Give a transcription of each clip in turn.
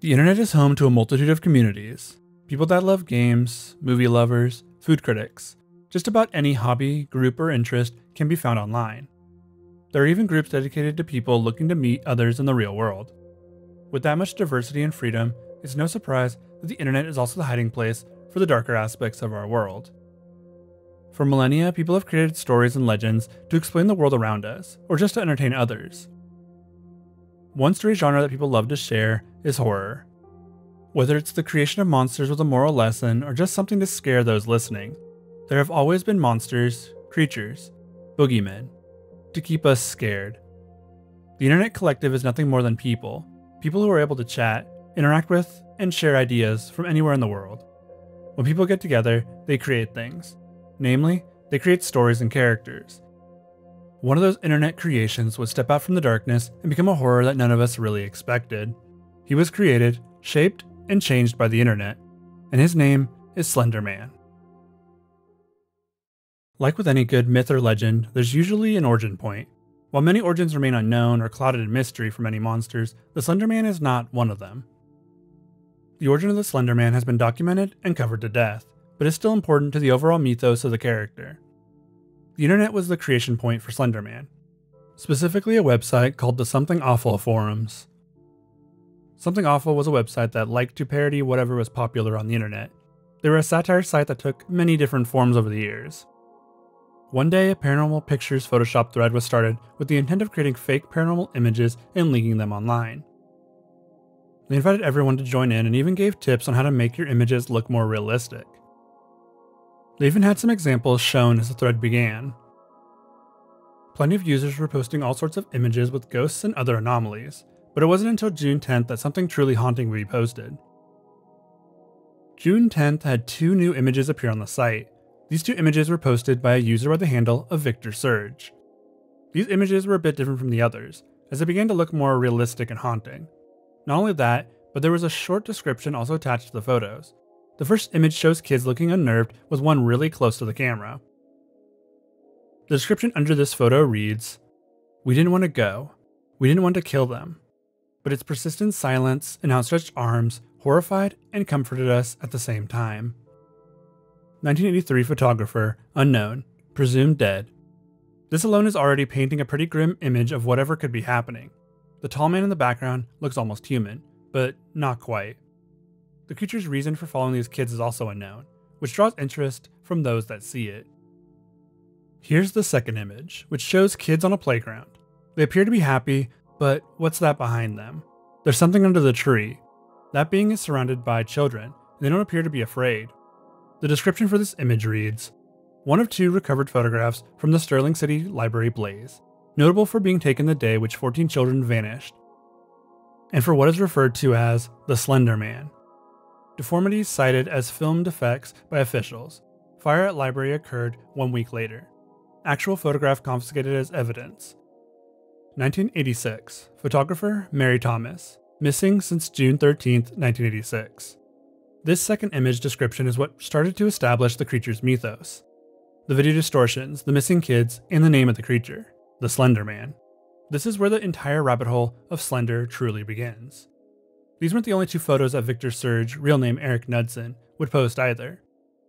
The internet is home to a multitude of communities. People that love games, movie lovers, food critics. Just about any hobby, group, or interest can be found online. There are even groups dedicated to people looking to meet others in the real world. With that much diversity and freedom, it's no surprise that the internet is also the hiding place for the darker aspects of our world. For millennia, people have created stories and legends to explain the world around us, or just to entertain others. One story genre that people love to share is horror. Whether it's the creation of monsters with a moral lesson or just something to scare those listening, there have always been monsters, creatures, boogeymen, to keep us scared. The internet collective is nothing more than people who are able to chat, interact with, and share ideas from anywhere in the world. When people get together, they create things. Namely, they create stories and characters. One of those internet creations would step out from the darkness and become a horror that none of us really expected. He was created, shaped, and changed by the internet, and his name is Slender Man. Like with any good myth or legend, there's usually an origin point. While many origins remain unknown or clouded in mystery for many monsters, the Slender Man is not one of them. The origin of the Slender Man has been documented and covered to death, but is still important to the overall mythos of the character. The internet was the creation point for Slender Man, specifically a website called the Something Awful forums. Something Awful was a website that liked to parody whatever was popular on the internet. They were a satire site that took many different forms over the years. One day, a paranormal pictures Photoshop thread was started with the intent of creating fake paranormal images and leaking them online. They invited everyone to join in and even gave tips on how to make your images look more realistic. They even had some examples shown as the thread began. Plenty of users were posting all sorts of images with ghosts and other anomalies, but it wasn't until June 10th that something truly haunting would be posted. June 10th had two new images appear on the site. These two images were posted by a user by the handle of Victor Surge. These images were a bit different from the others, as they began to look more realistic and haunting. Not only that, but there was a short description also attached to the photos. The first image shows kids looking unnerved with one really close to the camera. The description under this photo reads, "We didn't want to go. We didn't want to kill them. But its persistent silence and outstretched arms horrified and comforted us at the same time." 1983 photographer, unknown, presumed dead. This alone is already painting a pretty grim image of whatever could be happening. The tall man in the background looks almost human, but not quite. The creature's reason for following these kids is also unknown, which draws interest from those that see it. Here's the second image, which shows kids on a playground. They appear to be happy, but what's that behind them? There's something under the tree. That being is surrounded by children, and they don't appear to be afraid. The description for this image reads, "One of two recovered photographs from the Sterling City library blaze, notable for being taken the day which 14 children vanished, and for what is referred to as the Slender Man. Deformities cited as filmed effects by officials. Fire at library occurred 1 week later. Actual photograph confiscated as evidence." 1986. Photographer Mary Thomas. Missing since June 13, 1986. This second image description is what started to establish the creature's mythos. The video distortions, the missing kids, and the name of the creature, the Slender Man. This is where the entire rabbit hole of Slender truly begins. These weren't the only two photos that Victor Surge, real name Eric Knudsen, would post either.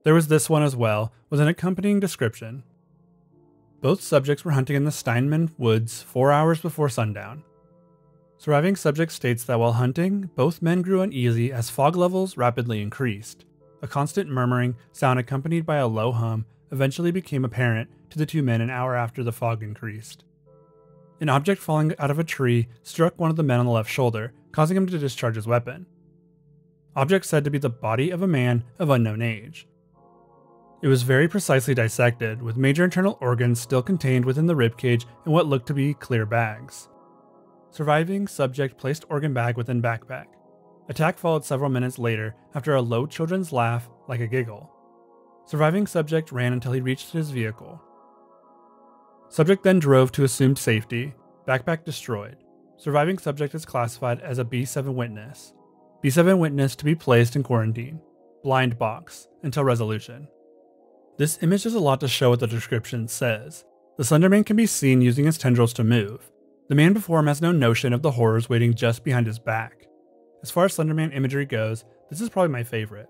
There was this one as well, with an accompanying description. Both subjects were hunting in the Steinman woods 4 hours before sundown. Surviving subject states that while hunting, both men grew uneasy as fog levels rapidly increased. A constant murmuring sound accompanied by a low hum eventually became apparent to the two men an hour after the fog increased. An object falling out of a tree struck one of the men on the left shoulder, causing him to discharge his weapon. Object said to be the body of a man of unknown age. It was very precisely dissected, with major internal organs still contained within the ribcage in what looked to be clear bags. Surviving subject placed organ bag within backpack. Attack followed several minutes later after a low children's laugh like a giggle. Surviving subject ran until he reached his vehicle. Subject then drove to assumed safety, backpack destroyed. Surviving subject is classified as a B7 witness. B7 witness to be placed in quarantine, blind box, until resolution. This image does a lot to show what the description says. The Slender Man can be seen using his tendrils to move. The man before him has no notion of the horrors waiting just behind his back. As far as Slenderman imagery goes, this is probably my favorite.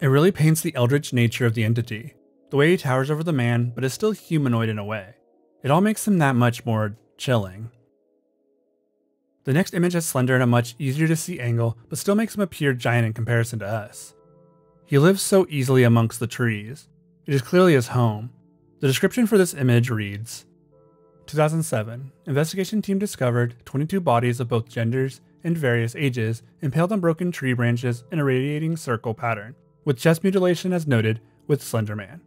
It really paints the eldritch nature of the entity, the way he towers over the man but is still humanoid in a way. It all makes him that much more chilling. The next image has Slender in a much easier to see angle, but still makes him appear giant in comparison to us. He lives so easily amongst the trees. It is clearly his home. The description for this image reads, 2007, investigation team discovered 22 bodies of both genders and various ages impaled on broken tree branches in a radiating circle pattern, with chest mutilation as noted with Slenderman.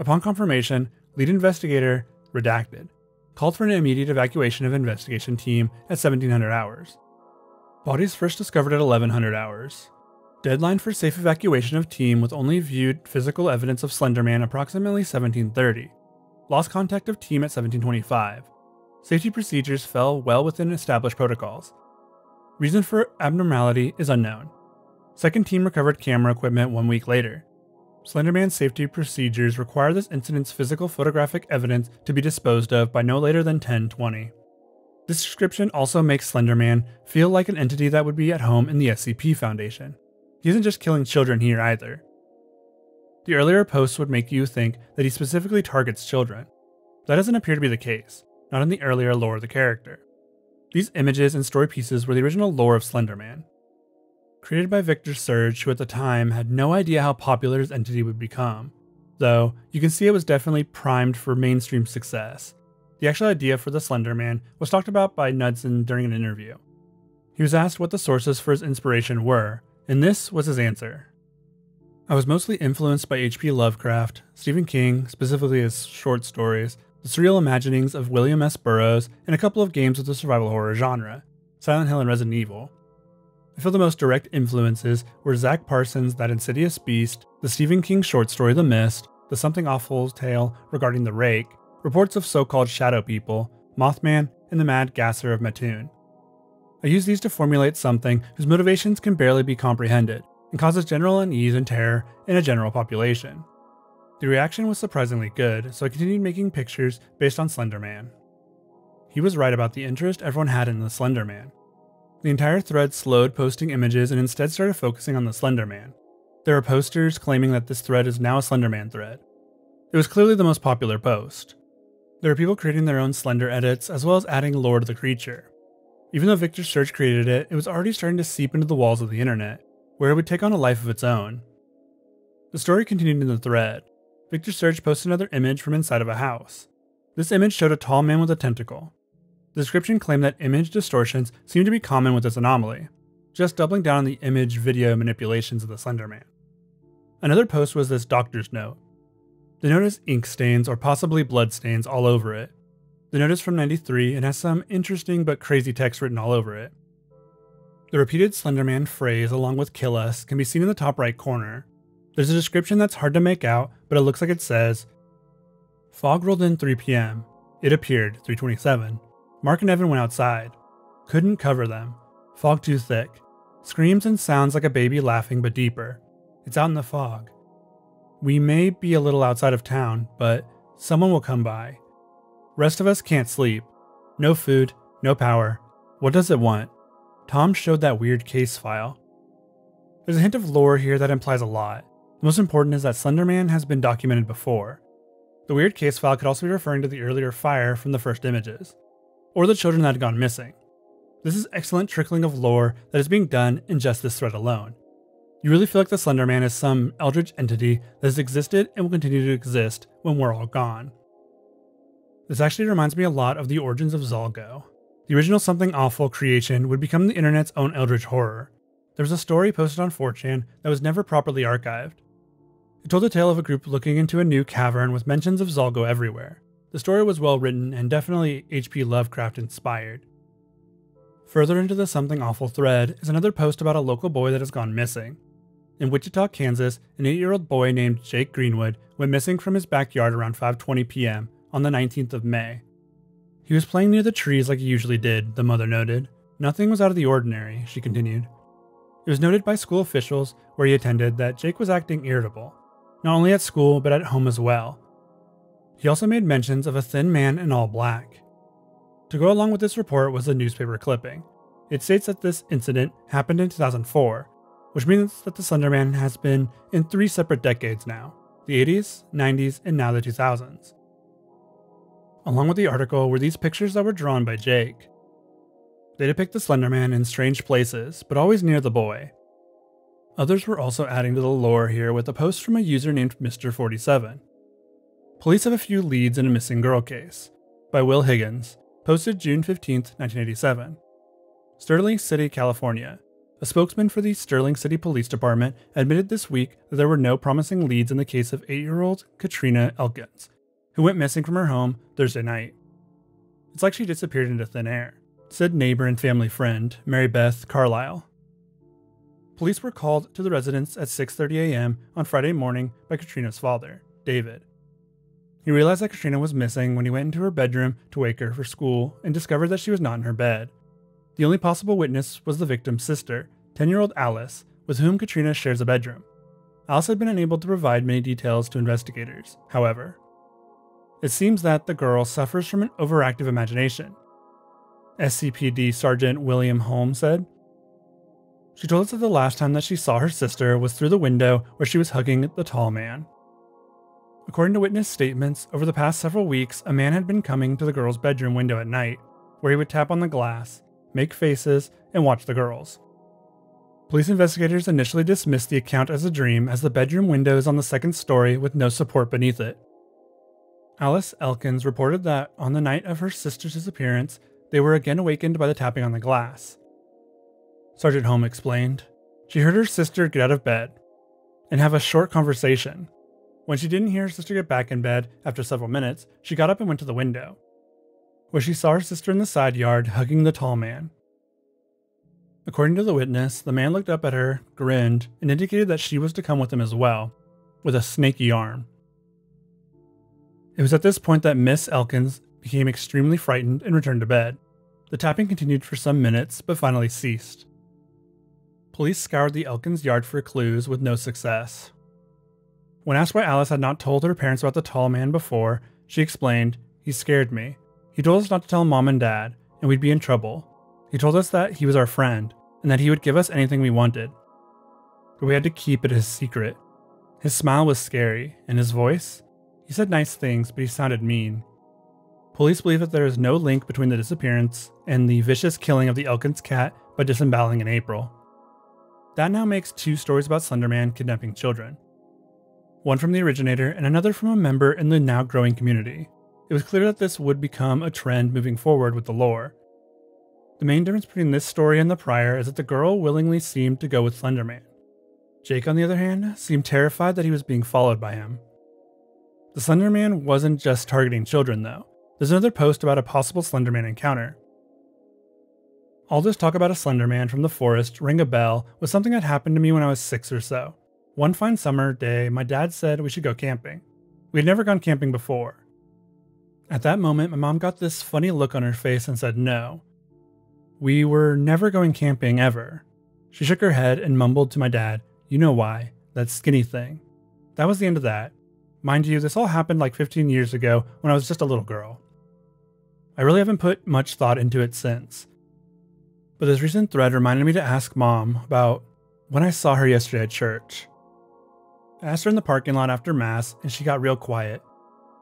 Upon confirmation, lead investigator, redacted, called for an immediate evacuation of investigation team at 1700 hours. Bodies first discovered at 1100 hours. Deadline for safe evacuation of team was only viewed physical evidence of Slenderman approximately 1730. Lost contact of team at 1725. Safety procedures fell well within established protocols. Reason for abnormality is unknown. Second team recovered camera equipment 1 week later. Slenderman's safety procedures require this incident's physical photographic evidence to be disposed of by no later than 1020. This description also makes Slenderman feel like an entity that would be at home in the SCP Foundation. He isn't just killing children here either. The earlier posts would make you think that he specifically targets children. That doesn't appear to be the case, not in the earlier lore of the character. These images and story pieces were the original lore of Slenderman, created by Victor Surge, who at the time had no idea how popular his entity would become, though you can see it was definitely primed for mainstream success. The actual idea for the Slender Man was talked about by Knudsen during an interview. He was asked what the sources for his inspiration were, and this was his answer. I was mostly influenced by H.P. Lovecraft, Stephen King, specifically his short stories, the surreal imaginings of William S. Burroughs, and a couple of games of the survival horror genre, Silent Hill and Resident Evil. I feel the most direct influences were Zach Parsons' That Insidious Beast, the Stephen King short story The Mist, the Something Awful tale regarding The Rake, reports of so-called shadow people, Mothman, and the Mad Gasser of Mattoon. I use these to formulate something whose motivations can barely be comprehended and causes general unease and terror in a general population. The reaction was surprisingly good, so I continued making pictures based on Slenderman. He was right about the interest everyone had in the Slenderman. The entire thread slowed posting images and instead started focusing on the Slenderman. There are posters claiming that this thread is now a Slenderman thread. It was clearly the most popular post. There are people creating their own Slender edits as well as adding lore to the creature. Even though Victor Surge created it, it was already starting to seep into the walls of the internet, where it would take on a life of its own. The story continued in the thread. Victor Surge posted another image from inside of a house. This image showed a tall man with a tentacle. The description claimed that image distortions seem to be common with this anomaly, just doubling down on the image video manipulations of the Slenderman. Another post was this doctor's note. The note has ink stains or possibly blood stains all over it. The note is from '93 and has some interesting but crazy text written all over it. The repeated Slenderman phrase along with "kill us" can be seen in the top right corner. There's a description that's hard to make out, but it looks like it says, "Fog rolled in 3 p.m. It appeared 3:27. Mark and Evan went outside. Couldn't cover them. Fog too thick. Screams and sounds like a baby laughing but deeper. It's out in the fog. We may be a little outside of town, but someone will come by. Rest of us can't sleep. No food, no power. What does it want? Tom showed that weird case file." There's a hint of lore here that implies a lot. The most important is that Slenderman has been documented before. The weird case file could also be referring to the earlier fire from the first images, or the children that had gone missing. This is excellent trickling of lore that is being done in just this thread alone. You really feel like the Slender Man is some eldritch entity that has existed and will continue to exist when we're all gone. This actually reminds me a lot of the origins of Zalgo. The original Something Awful creation would become the internet's own eldritch horror. There was a story posted on 4chan that was never properly archived. It told the tale of a group looking into a new cavern with mentions of Zalgo everywhere. The story was well written and definitely H.P. Lovecraft inspired. Further into the Something Awful thread is another post about a local boy that has gone missing. In Wichita, Kansas, an 8-year-old boy named Jake Greenwood went missing from his backyard around 5:20 p.m. on the 19th of May. He was playing near the trees like he usually did, the mother noted. Nothing was out of the ordinary, she continued. It was noted by school officials where he attended that Jake was acting irritable, not only at school but at home as well. He also made mentions of a thin man in all black. To go along with this report was a newspaper clipping. It states that this incident happened in 2004, which means that the Slender Man has been in 3 separate decades now, the 80s, 90s, and now the 2000s. Along with the article were these pictures that were drawn by Jake. They depict the Slender Man in strange places, but always near the boy. Others were also adding to the lore here with a post from a user named Mr47. Police have a few leads in a missing girl case, by Will Higgins, posted June 15, 1987. Sterling City, California. A spokesman for the Sterling City Police Department admitted this week that there were no promising leads in the case of 8-year-old Katrina Elkins, who went missing from her home Thursday night. It's like she disappeared into thin air, said neighbor and family friend Mary Beth Carlisle. Police were called to the residence at 6:30 a.m. on Friday morning by Katrina's father, David. He realized that Katrina was missing when he went into her bedroom to wake her for school and discovered that she was not in her bed. The only possible witness was the victim's sister, 10-year-old Alice, with whom Katrina shares a bedroom. Alice had been unable to provide many details to investigators, however. It seems that the girl suffers from an overactive imagination, SCPD Sergeant William Holmes said. She told us that the last time that she saw her sister was through the window where she was hugging the tall man. According to witness statements, over the past several weeks, a man had been coming to the girl's bedroom window at night, where he would tap on the glass, make faces, and watch the girls. Police investigators initially dismissed the account as a dream, as the bedroom window is on the second story with no support beneath it. Alice Elkins reported that on the night of her sister's disappearance, they were again awakened by the tapping on the glass. Sergeant Holmes explained, she heard her sister get out of bed and have a short conversation. When she didn't hear her sister get back in bed after several minutes, she got up and went to the window, where she saw her sister in the side yard hugging the tall man. According to the witness, the man looked up at her, grinned, and indicated that she was to come with him as well, with a snaky arm. It was at this point that Miss Elkins became extremely frightened and returned to bed. The tapping continued for some minutes, but finally ceased. Police scoured the Elkins yard for clues with no success. When asked why Alice had not told her parents about the tall man before, she explained, he scared me. He told us not to tell mom and dad, and we'd be in trouble. He told us that he was our friend, and that he would give us anything we wanted. But we had to keep it a secret. His smile was scary, and his voice? He said nice things, but he sounded mean. Police believe that there is no link between the disappearance and the vicious killing of the Elkins cat by disemboweling in April. That now makes 2 stories about Slender Man kidnapping children. One from the originator and another from a member in the now growing community. It was clear that this would become a trend moving forward with the lore. The main difference between this story and the prior is that the girl willingly seemed to go with Slender Man. Jake, on the other hand, seemed terrified that he was being followed by him. The Slender Man wasn't just targeting children though. There's another post about a possible Slender Man encounter. All this talk about a Slender Man from the forest rang a bell with something that happened to me when I was 6 or so. One fine summer day, my dad said we should go camping. We had never gone camping before. At that moment, my mom got this funny look on her face and said no. We were never going camping ever. She shook her head and mumbled to my dad, you know why, that skinny thing. That was the end of that. Mind you, this all happened like 15 years ago when I was just a little girl. I really haven't put much thought into it since. But this recent thread reminded me to ask mom about when I saw her yesterday at church. I asked her in the parking lot after mass and she got real quiet,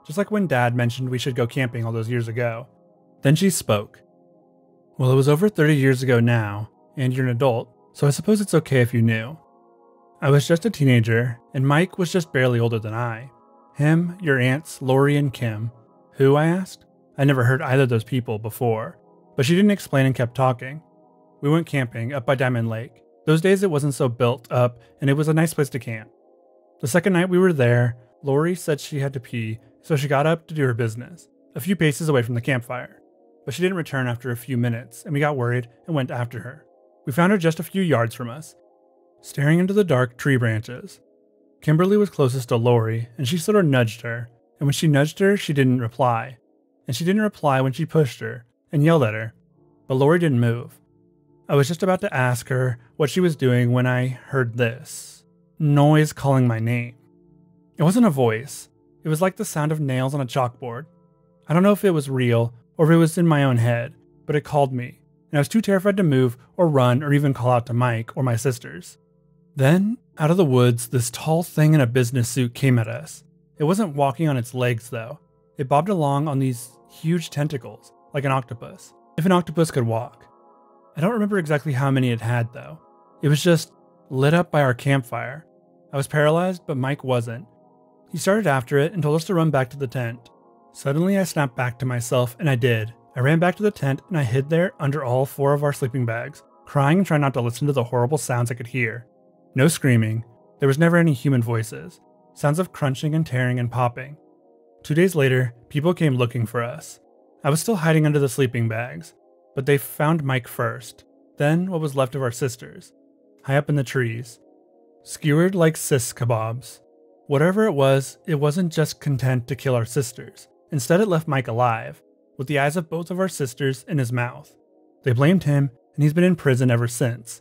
just like when dad mentioned we should go camping all those years ago. Then she spoke. Well, it was over 30 years ago now, and you're an adult, so I suppose it's okay if you knew. I was just a teenager, and Mike was just barely older than I. Him, your aunts, Lori and Kim. Who, I asked? I never heard either of those people before, but she didn't explain and kept talking. We went camping up by Diamond Lake. Those days it wasn't so built up, and it was a nice place to camp. The second night we were there, Lori said she had to pee, so she got up to do her business, a few paces away from the campfire. But she didn't return after a few minutes, and we got worried and went after her. We found her just a few yards from us, staring into the dark tree branches. Kimberly was closest to Lori, and she sort of nudged her, and when she nudged her, she didn't reply. And she didn't reply when she pushed her and yelled at her, but Lori didn't move. I was just about to ask her what she was doing when I heard this noise calling my name. It wasn't a voice. It was like the sound of nails on a chalkboard. I don't know if it was real or if it was in my own head, but it called me, and I was too terrified to move or run or even call out to Mike or my sisters. Then, out of the woods, this tall thing in a business suit came at us. It wasn't walking on its legs though. It bobbed along on these huge tentacles, like an octopus, if an octopus could walk. I don't remember exactly how many it had though. It was just lit up by our campfire. I was paralyzed, but Mike wasn't. He started after it and told us to run back to the tent. Suddenly I snapped back to myself, and I did. I ran back to the tent and I hid there under all four of our sleeping bags, crying and trying not to listen to the horrible sounds I could hear. No screaming. There was never any human voices. Sounds of crunching and tearing and popping. 2 days later, people came looking for us. I was still hiding under the sleeping bags, but they found Mike first, then what was left of our sisters, high up in the trees, skewered like sis kebabs. Whatever it was, it wasn't just content to kill our sisters. Instead, it left Mike alive, with the eyes of both of our sisters in his mouth. They blamed him, and he's been in prison ever since,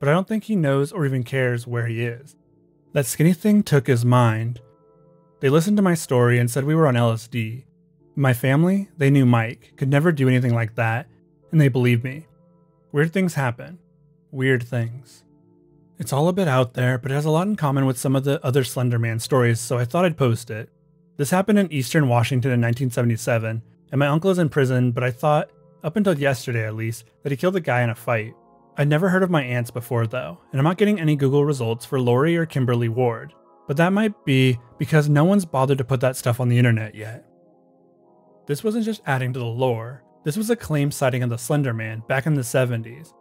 but I don't think he knows or even cares where he is. That skinny thing took his mind. They listened to my story and said we were on LSD. My family, they knew Mike, could never do anything like that, and they believed me. Weird things happen. Weird things. It's all a bit out there, but it has a lot in common with some of the other Slender Man stories, so I thought I'd post it. This happened in Eastern Washington in 1977, and my uncle is in prison, but I thought, up until yesterday at least, that he killed a guy in a fight. I'd never heard of my aunts before though, and I'm not getting any Google results for Lori or Kimberly Ward, but that might be because no one's bothered to put that stuff on the internet yet. This wasn't just adding to the lore, this was a claimed sighting of the Slender Man back in the 70s.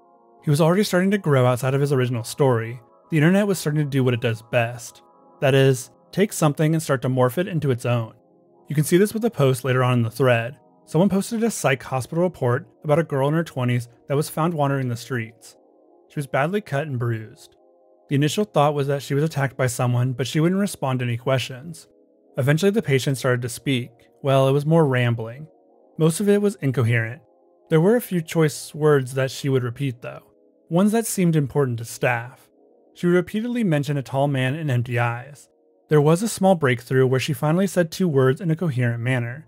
He was already starting to grow outside of his original story. The internet was starting to do what it does best. That is, take something and start to morph it into its own. You can see this with a post later on in the thread. Someone posted a psych hospital report about a girl in her 20s that was found wandering the streets. She was badly cut and bruised. The initial thought was that she was attacked by someone, but she wouldn't respond to any questions. Eventually the patient started to speak. Well, it was more rambling. Most of it was incoherent. There were a few choice words that she would repeat though, ones that seemed important to staff. She would repeatedly mention a tall man and empty eyes. There was a small breakthrough where she finally said two words in a coherent manner.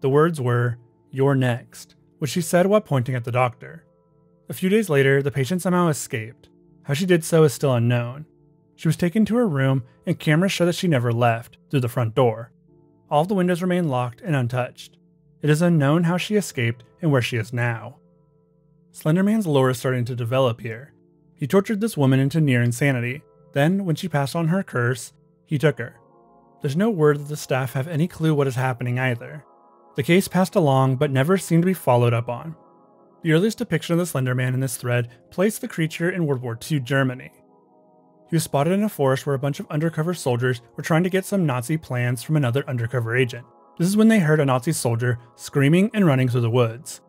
The words were, "You're next," which she said while pointing at the doctor. A few days later, the patient somehow escaped. How she did so is still unknown. She was taken to her room, and cameras show that she never left through the front door. All of the windows remain locked and untouched. It is unknown how she escaped and where she is now. Slenderman's lore is starting to develop here. He tortured this woman into near insanity. Then, when she passed on her curse, he took her. There's no word that the staff have any clue what is happening either. The case passed along, but never seemed to be followed up on. The earliest depiction of the Slenderman in this thread placed the creature in World War II Germany. He was spotted in a forest where a bunch of undercover soldiers were trying to get some Nazi plans from another undercover agent. This is when they heard a Nazi soldier screaming and running through the woods.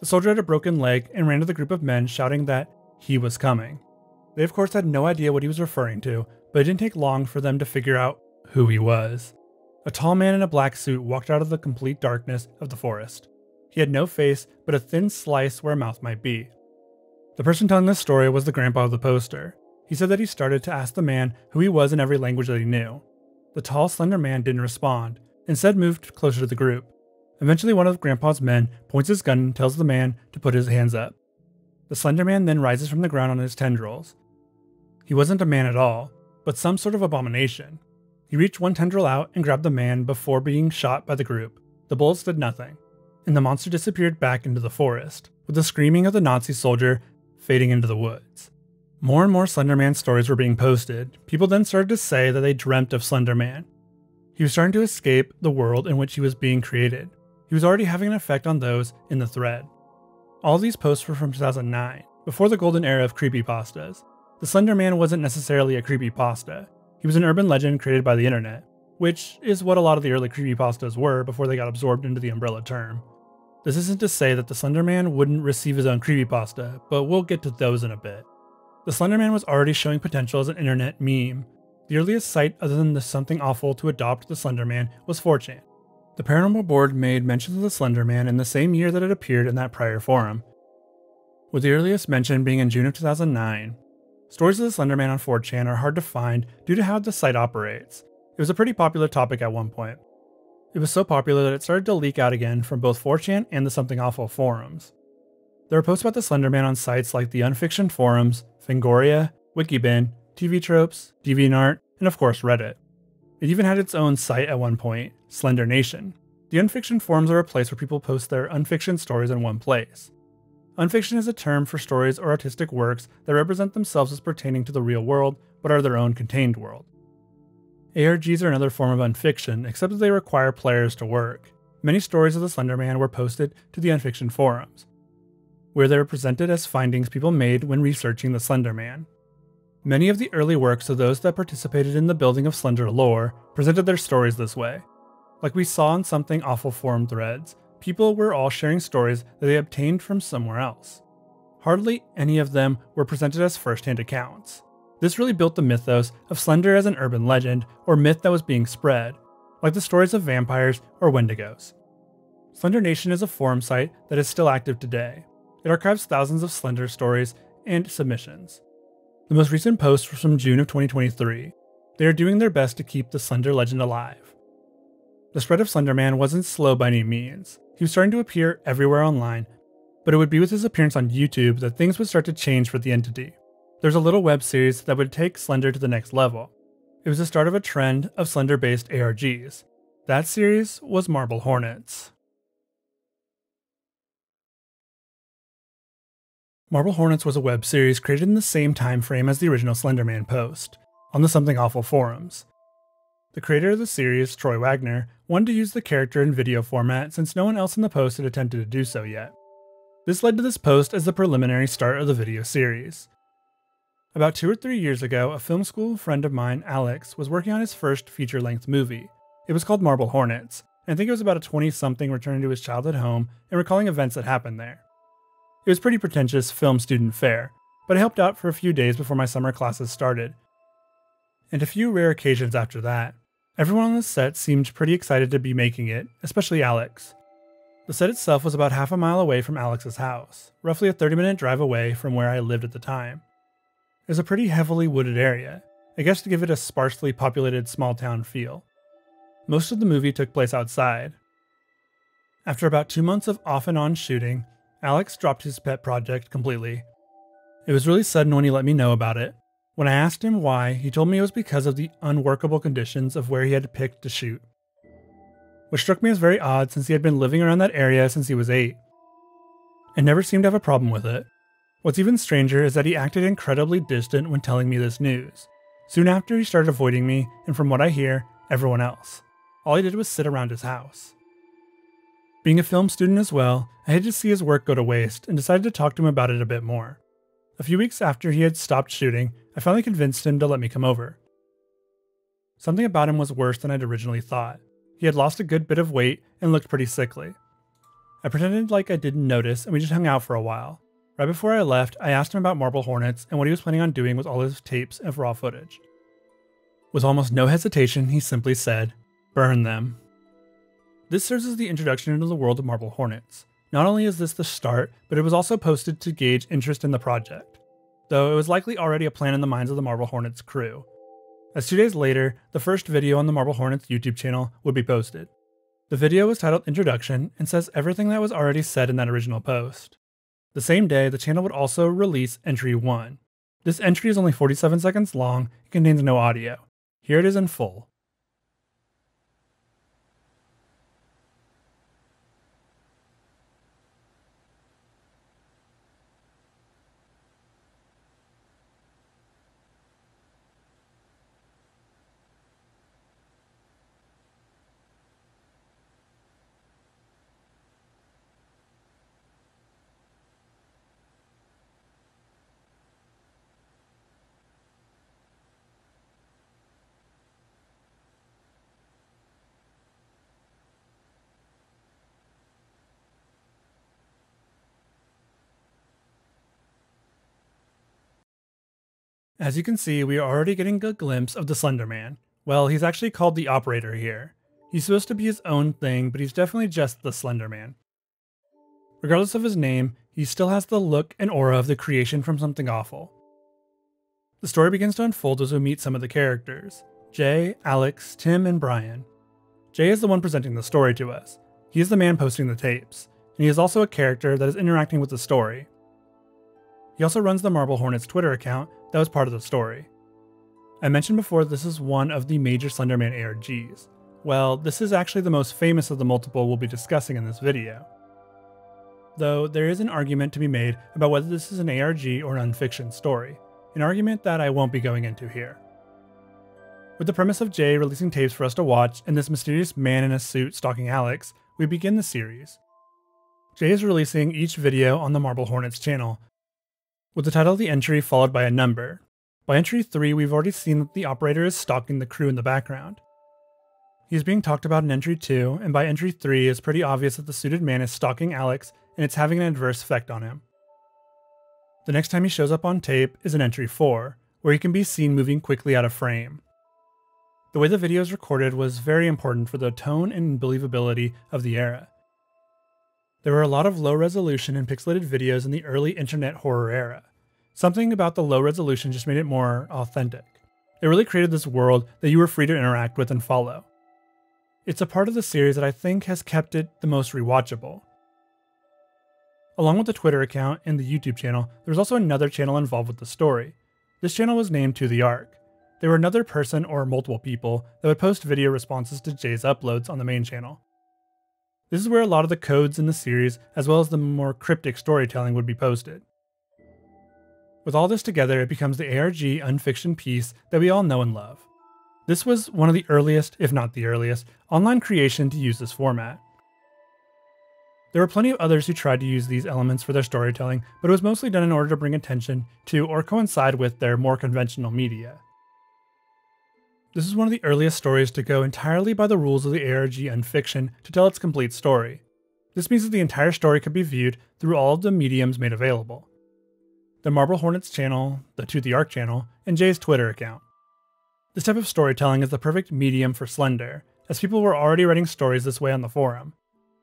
The soldier had a broken leg and ran to the group of men shouting that he was coming. They of course had no idea what he was referring to, but it didn't take long for them to figure out who he was. A tall man in a black suit walked out of the complete darkness of the forest. He had no face, but a thin slice where a mouth might be. The person telling this story was the grandpa of the poster. He said that he started to ask the man who he was in every language that he knew. The tall, slender man didn't respond, instead moved closer to the group. Eventually one of Grandpa's men points his gun and tells the man to put his hands up. The Slender Man then rises from the ground on his tendrils. He wasn't a man at all, but some sort of abomination. He reached one tendril out and grabbed the man before being shot by the group. The bullets did nothing, and the monster disappeared back into the forest, with the screaming of the Nazi soldier fading into the woods. More and more Slender Man stories were being posted. People then started to say that they dreamt of Slender Man. He was starting to escape the world in which he was being created. He was already having an effect on those in the thread. All these posts were from 2009, before the golden era of creepypastas. The Slender Man wasn't necessarily a creepypasta. He was an urban legend created by the internet, which is what a lot of the early creepypastas were before they got absorbed into the umbrella term. This isn't to say that the Slender Man wouldn't receive his own creepypasta, but we'll get to those in a bit. The Slender Man was already showing potential as an internet meme. The earliest site other than the Something Awful to adopt the Slender Man was 4chan. The Paranormal Board made mention of the Slender Man in the same year that it appeared in that prior forum, with the earliest mention being in June of 2009. Stories of the Slender Man on 4chan are hard to find due to how the site operates. It was a pretty popular topic at one point. It was so popular that it started to leak out again from both 4chan and the Something Awful forums. There are posts about the Slender Man on sites like the Unfiction forums, Fangoria, Wikibin, TV Tropes, DeviantArt, and of course Reddit. It even had its own site at one point, Slender Nation. The Unfiction forums are a place where people post their unfiction stories in one place. Unfiction is a term for stories or artistic works that represent themselves as pertaining to the real world, but are their own contained world. ARGs are another form of unfiction, except that they require players to work. Many stories of the Slender Man were posted to the Unfiction forums, where they were presented as findings people made when researching the Slender Man. Many of the early works of those that participated in the building of Slender lore presented their stories this way. Like we saw in Something Awful forum threads, people were all sharing stories that they obtained from somewhere else. Hardly any of them were presented as first-hand accounts. This really built the mythos of Slender as an urban legend or myth that was being spread, like the stories of vampires or Wendigos. Slender Nation is a forum site that is still active today. It archives thousands of Slender stories and submissions. The most recent posts were from June of 2023. They are doing their best to keep the Slender legend alive. The spread of Slender Man wasn't slow by any means. He was starting to appear everywhere online, but it would be with his appearance on YouTube that things would start to change for the entity. There's a little web series that would take Slender to the next level. It was the start of a trend of Slender-based ARGs. That series was Marble Hornets. Marble Hornets was a web series created in the same time frame as the original Slender Man post, on the Something Awful forums. The creator of the series, Troy Wagner, wanted to use the character in video format since no one else in the post had attempted to do so yet. This led to this post as the preliminary start of the video series. About 2 or 3 years ago, a film school friend of mine, Alex, was working on his first feature-length movie. It was called Marble Hornets, and I think it was about a 20-something returning to his childhood home and recalling events that happened there. It was pretty pretentious film student fare, but I helped out for a few days before my summer classes started, and a few rare occasions after that. Everyone on the set seemed pretty excited to be making it, especially Alex. The set itself was about half a mile away from Alex's house, roughly a 30-minute drive away from where I lived at the time. It was a pretty heavily wooded area, I guess to give it a sparsely populated small-town feel. Most of the movie took place outside. After about 2 months of off-and-on shooting, Alex dropped his pet project completely. It was really sudden when he let me know about it. When I asked him why, he told me it was because of the unworkable conditions of where he had picked to shoot, which struck me as very odd since he had been living around that area since he was 8, and never seemed to have a problem with it. What's even stranger is that he acted incredibly distant when telling me this news. Soon after, he started avoiding me, and from what I hear, everyone else. All he did was sit around his house. Being a film student as well, I hated to see his work go to waste and decided to talk to him about it a bit more. A few weeks after he had stopped shooting, I finally convinced him to let me come over. Something about him was worse than I'd originally thought. He had lost a good bit of weight and looked pretty sickly. I pretended like I didn't notice and we just hung out for a while. Right before I left, I asked him about Marble Hornets and what he was planning on doing with all his tapes of raw footage. With almost no hesitation, he simply said, "Burn them." This serves as the introduction into the world of Marble Hornets. Not only is this the start, but it was also posted to gauge interest in the project, though it was likely already a plan in the minds of the Marble Hornets crew, as 2 days later, the first video on the Marble Hornets YouTube channel would be posted. The video was titled Introduction and says everything that was already said in that original post. The same day, the channel would also release Entry 1. This entry is only 47 seconds long and contains no audio. Here it is in full. As you can see, we are already getting a glimpse of the Slender Man. Well, he's actually called the Operator here. He's supposed to be his own thing, but he's definitely just the Slender Man. Regardless of his name, he still has the look and aura of the creation from Something Awful. The story begins to unfold as we meet some of the characters: Jay, Alex, Tim, and Brian. Jay is the one presenting the story to us. He is the man posting the tapes. and he is also a character that is interacting with the story. He also runs the Marble Hornets Twitter account that was part of the story. I mentioned before this is one of the major Slenderman ARGs. Well, this is actually the most famous of the multiple we'll be discussing in this video. Though there is an argument to be made about whether this is an ARG or a nonfiction story, an argument that I won't be going into here. With the premise of Jay releasing tapes for us to watch and this mysterious man in a suit stalking Alex, we begin the series. Jay is releasing each video on the Marble Hornets channel, with the title of the entry followed by a number. By entry 3, we've already seen that the operator is stalking the crew in the background. He is being talked about in entry 2, and by entry 3 it's pretty obvious that the suited man is stalking Alex and it's having an adverse effect on him. The next time he shows up on tape is in entry 4, where he can be seen moving quickly out of frame. The way the video is recorded was very important for the tone and believability of the era. There were a lot of low resolution and pixelated videos in the early internet horror era. Something about the low resolution just made it more authentic. It really created this world that you were free to interact with and follow. It's a part of the series that I think has kept it the most rewatchable. Along with the Twitter account and the YouTube channel, there was also another channel involved with the story. This channel was named Toothy Ark. They were another person or multiple people that would post video responses to Jay's uploads on the main channel. This is where a lot of the codes in the series, as well as the more cryptic storytelling, would be posted. With all this together, it becomes the ARG unfiction piece that we all know and love. This was one of the earliest, if not the earliest, online creation to use this format. There were plenty of others who tried to use these elements for their storytelling, but it was mostly done in order to bring attention to or coincide with their more conventional media. This is one of the earliest stories to go entirely by the rules of the ARG unfiction to tell its complete story. This means that the entire story could be viewed through all of the mediums made available. The Marble Hornets channel, the Toothy Ark channel, and Jay's Twitter account. This type of storytelling is the perfect medium for Slender, as people were already writing stories this way on the forum.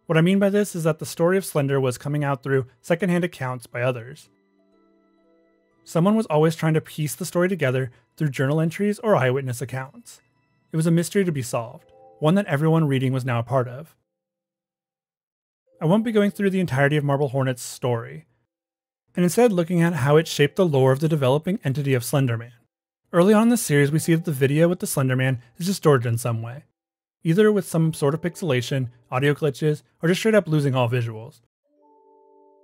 What I mean by this is that the story of Slender was coming out through secondhand accounts by others. Someone was always trying to piece the story together through journal entries or eyewitness accounts. It was a mystery to be solved, one that everyone reading was now a part of. I won't be going through the entirety of Marble Hornet's story, and instead looking at how it shaped the lore of the developing entity of Slenderman. Early on in the series, we see that the video with the Slenderman is distorted in some way, either with some sort of pixelation, audio glitches, or just straight up losing all visuals.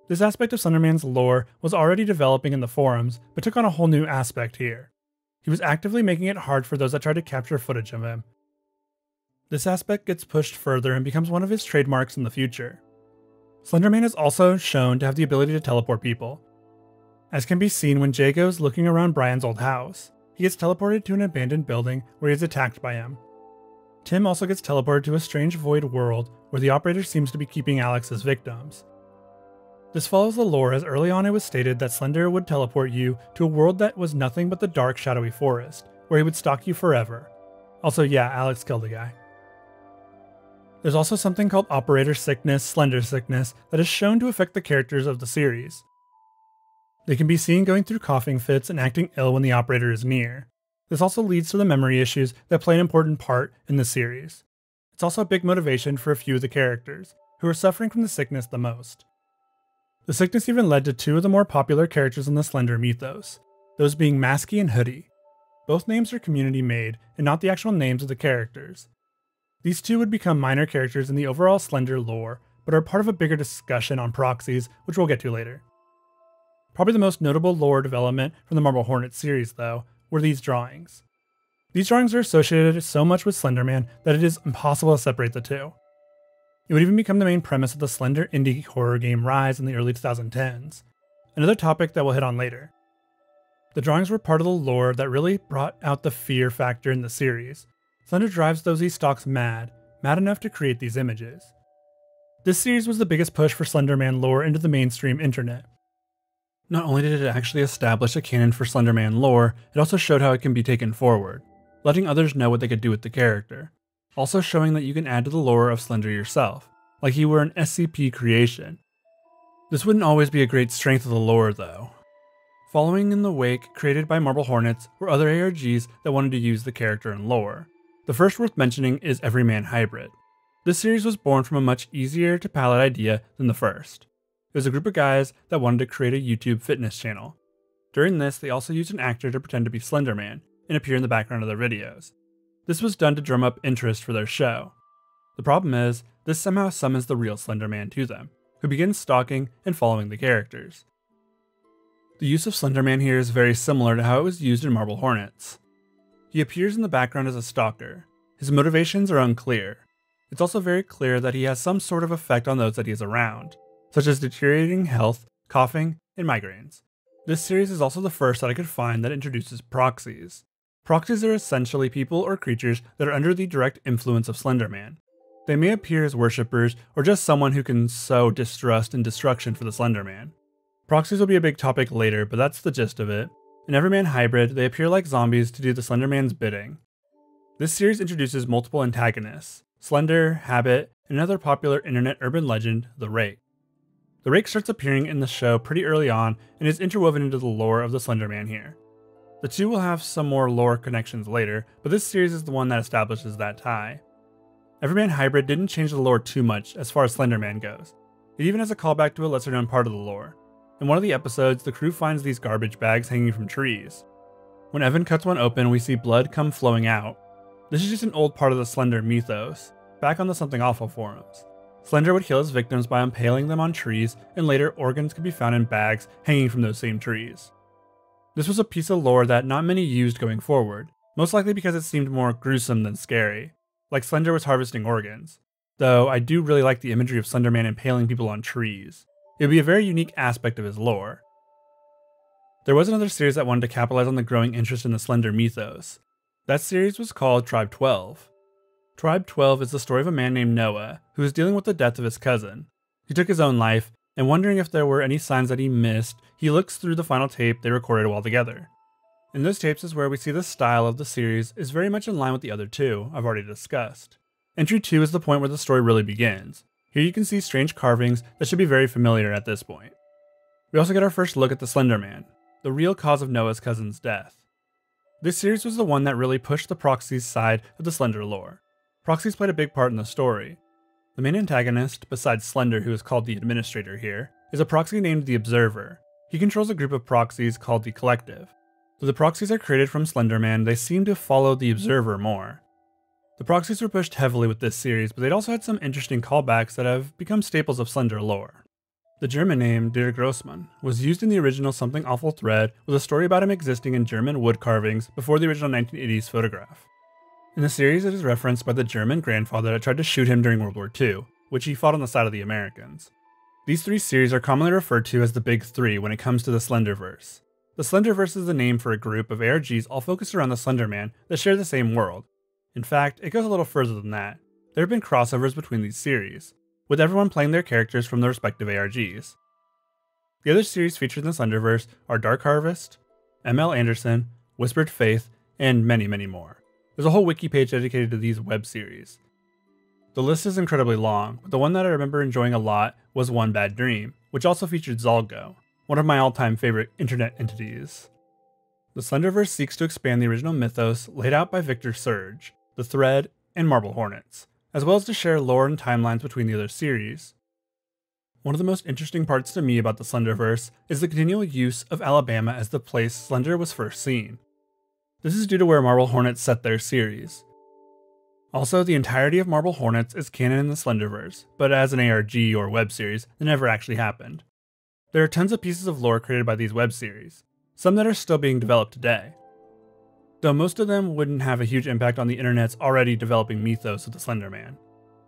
This aspect of Slenderman's lore was already developing in the forums, but took on a whole new aspect here. He was actively making it hard for those that tried to capture footage of him. This aspect gets pushed further and becomes one of his trademarks in the future. Slenderman is also shown to have the ability to teleport people, as can be seen when Jay goes looking around Brian's old house. He gets teleported to an abandoned building where he is attacked by him. Tim also gets teleported to a strange void world where the operator seems to be keeping Alex as victims. This follows the lore, as early on it was stated that Slender would teleport you to a world that was nothing but the dark, shadowy forest, where he would stalk you forever. Also, yeah, Alex killed the guy. There's also something called operator sickness, Slender sickness, that is shown to affect the characters of the series. They can be seen going through coughing fits and acting ill when the operator is near. This also leads to the memory issues that play an important part in the series. It's also a big motivation for a few of the characters, who are suffering from the sickness the most. The sickness even led to two of the more popular characters in the Slender mythos, those being Maskey and Hoodie. Both names are community made and not the actual names of the characters. These two would become minor characters in the overall Slender lore, but are part of a bigger discussion on proxies, which we'll get to later. Probably the most notable lore development from the Marble Hornet series, though, were these drawings. These drawings are associated so much with Slenderman that it is impossible to separate the two. It would even become the main premise of the Slender indie horror game Rise in the early 2010s, another topic that we'll hit on later. The drawings were part of the lore that really brought out the fear factor in the series. Slender drives those he stalks mad enough to create these images. This series was the biggest push for Slenderman lore into the mainstream internet. Not only did it actually establish a canon for Slenderman lore, it also showed how it can be taken forward, letting others know what they could do with the character. Also showing that you can add to the lore of Slender yourself, like he were an SCP creation. This wouldn't always be a great strength of the lore, though. Following in the wake created by Marble Hornets were other ARGs that wanted to use the character and lore. The first worth mentioning is Everyman Hybrid. This series was born from a much easier to palate idea than the first. It was a group of guys that wanted to create a YouTube fitness channel. During this, they also used an actor to pretend to be Slender Man and appear in the background of their videos. This was done to drum up interest for their show. The problem is, this somehow summons the real Slender Man to them, who begins stalking and following the characters. The use of Slender Man here is very similar to how it was used in Marble Hornets. He appears in the background as a stalker. His motivations are unclear. It's also very clear that he has some sort of effect on those that he is around, such as deteriorating health, coughing, and migraines. This series is also the first that I could find that introduces proxies. Proxies are essentially people or creatures that are under the direct influence of Slender Man. They may appear as worshippers or just someone who can sow distrust and destruction for the Slender Man. Proxies will be a big topic later, but that's the gist of it. In Everyman Hybrid, they appear like zombies to do the Slender Man's bidding. This series introduces multiple antagonists: Slender, Habit, and another popular internet urban legend, The Rake. The Rake starts appearing in the show pretty early on and is interwoven into the lore of the Slender Man here. The two will have some more lore connections later, but this series is the one that establishes that tie. Everyman Hybrid didn't change the lore too much as far as Slender Man goes. It even has a callback to a lesser known part of the lore. In one of the episodes, the crew finds these garbage bags hanging from trees. When Evan cuts one open, we see blood come flowing out. This is just an old part of the Slender mythos, back on the Something Awful forums. Slender would kill his victims by impaling them on trees, and later organs could be found in bags hanging from those same trees. This was a piece of lore that not many used going forward, most likely because it seemed more gruesome than scary, like Slender was harvesting organs, though I do really like the imagery of Slender Man impaling people on trees. It would be a very unique aspect of his lore. There was another series that wanted to capitalize on the growing interest in the Slender mythos. That series was called Tribe 12. Tribe 12 is the story of a man named Noah who was dealing with the death of his cousin. He took his own life, and wondering if there were any signs that he missed, he looks through the final tape they recorded while together. In those tapes is where we see the style of the series is very much in line with the other two I've already discussed. Entry 2 is the point where the story really begins. Here you can see strange carvings that should be very familiar at this point. We also get our first look at the Slender Man, the real cause of Noah's cousin's death. This series was the one that really pushed the proxies side of the Slender lore. Proxies played a big part in the story. The main antagonist, besides Slender, who is called the Administrator here, is a proxy named the Observer. He controls a group of proxies called the Collective. Though the proxies are created from Slender Man, they seem to follow the Observer more. The proxies were pushed heavily with this series, but they'd also had some interesting callbacks that have become staples of Slender lore. The German name Der Grossmann was used in the original Something Awful thread, with a story about him existing in German wood carvings before the original 1980s photograph. In the series, it is referenced by the German grandfather that tried to shoot him during World War II, which he fought on the side of the Americans. These three series are commonly referred to as the Big Three when it comes to the Slenderverse. The Slenderverse is the name for a group of ARGs all focused around the Slender Man that share the same world. In fact, it goes a little further than that. There have been crossovers between these series, with everyone playing their characters from their respective ARGs. The other series featured in the Slenderverse are Dark Harvest, M.L. Anderson, Whispered Faith, and many, many more. There's a whole wiki page dedicated to these web series. The list is incredibly long, but the one that I remember enjoying a lot was One Bad Dream, which also featured Zalgo, one of my all-time favorite internet entities. The Slenderverse seeks to expand the original mythos laid out by Victor Surge, The Thread, and Marble Hornets, as well as to share lore and timelines between the other series. One of the most interesting parts to me about the Slenderverse is the continual use of Alabama as the place Slender was first seen. This is due to where Marble Hornets set their series. Also, the entirety of Marble Hornets is canon in the Slenderverse, but as an ARG or web series, it never actually happened. There are tons of pieces of lore created by these web series, some that are still being developed today. Though most of them wouldn't have a huge impact on the internet's already developing mythos of the Slender Man.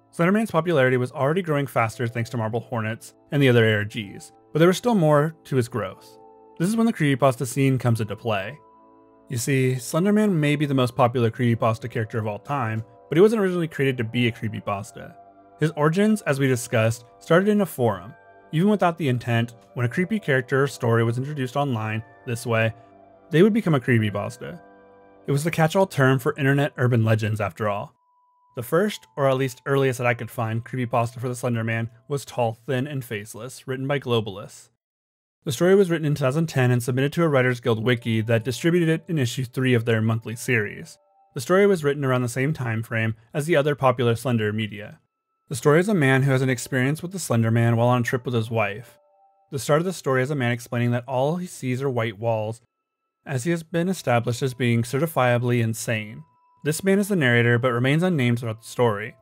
Slender Man's popularity was already growing faster thanks to Marble Hornets and the other ARGs, but there was still more to his growth. This is when the creepypasta scene comes into play. You see, Slender Man may be the most popular creepypasta character of all time, but he wasn't originally created to be a creepypasta. His origins, as we discussed, started in a forum, even without the intent. When a creepy character or story was introduced online this way, they would become a creepypasta. It was the catch-all term for internet urban legends, after all. The first, or at least earliest that I could find, creepypasta for the Slender Man was Tall, Thin, and Faceless, written by Globalists. The story was written in 2010 and submitted to a Writers Guild wiki that distributed it in issue 3 of their monthly series. The story was written around the same time frame as the other popular Slender media. The story is a man who has an experience with the Slender Man while on a trip with his wife. The start of the story is a man explaining that all he sees are white walls, as he has been established as being certifiably insane. This man is the narrator, but remains unnamed throughout the story.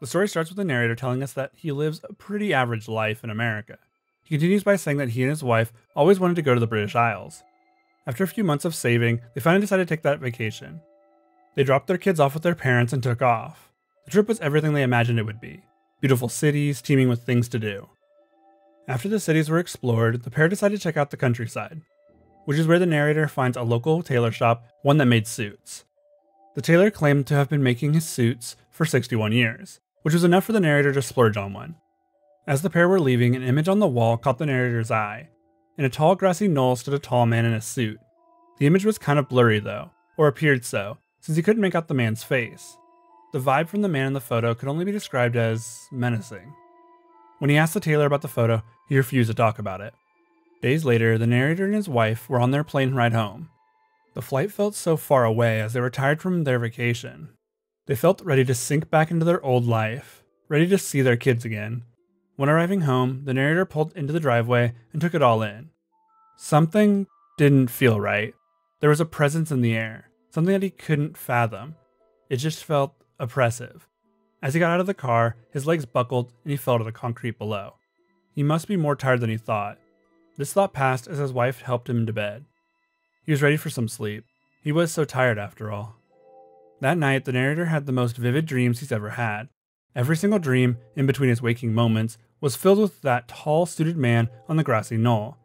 The story starts with the narrator telling us that he lives a pretty average life in America. He continues by saying that he and his wife always wanted to go to the British Isles. After a few months of saving, they finally decided to take that vacation. They dropped their kids off with their parents and took off. The trip was everything they imagined it would be. Beautiful cities, teeming with things to do. After the cities were explored, the pair decided to check out the countryside, which is where the narrator finds a local tailor shop, one that made suits. The tailor claimed to have been making his suits for 61 years, which was enough for the narrator to splurge on one. As the pair were leaving, an image on the wall caught the narrator's eye. In a tall grassy knoll stood a tall man in a suit. The image was kind of blurry though, or appeared so, since he couldn't make out the man's face. The vibe from the man in the photo could only be described as menacing. When he asked the tailor about the photo, he refused to talk about it. Days later, the narrator and his wife were on their plane ride home. The flight felt so far away as they were tired from their vacation. They felt ready to sink back into their old life, ready to see their kids again. When arriving home, the narrator pulled into the driveway and took it all in. Something didn't feel right. There was a presence in the air, something that he couldn't fathom. It just felt oppressive. As he got out of the car, his legs buckled and he fell to the concrete below. He must be more tired than he thought. This thought passed as his wife helped him to bed. He was ready for some sleep. He was so tired after all. That night, the narrator had the most vivid dreams he's ever had. Every single dream, in between his waking moments, was filled with that tall, suited man on the grassy knoll.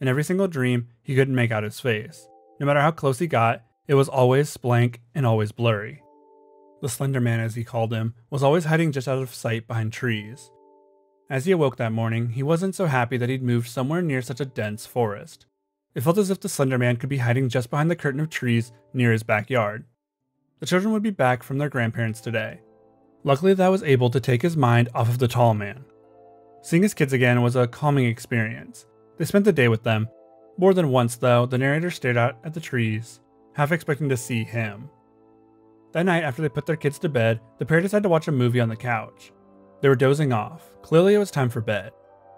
In every single dream, he couldn't make out his face. No matter how close he got, it was always blank and always blurry. The Slender Man, as he called him, was always hiding just out of sight behind trees. As he awoke that morning, he wasn't so happy that he'd moved somewhere near such a dense forest. It felt as if the Slender Man could be hiding just behind the curtain of trees near his backyard. The children would be back from their grandparents today. Luckily, that was able to take his mind off of the tall man. Seeing his kids again was a calming experience. They spent the day with them. More than once, though, the narrator stared out at the trees, half expecting to see him. That night, after they put their kids to bed, the pair decided to watch a movie on the couch. They were dozing off. Clearly it was time for bed.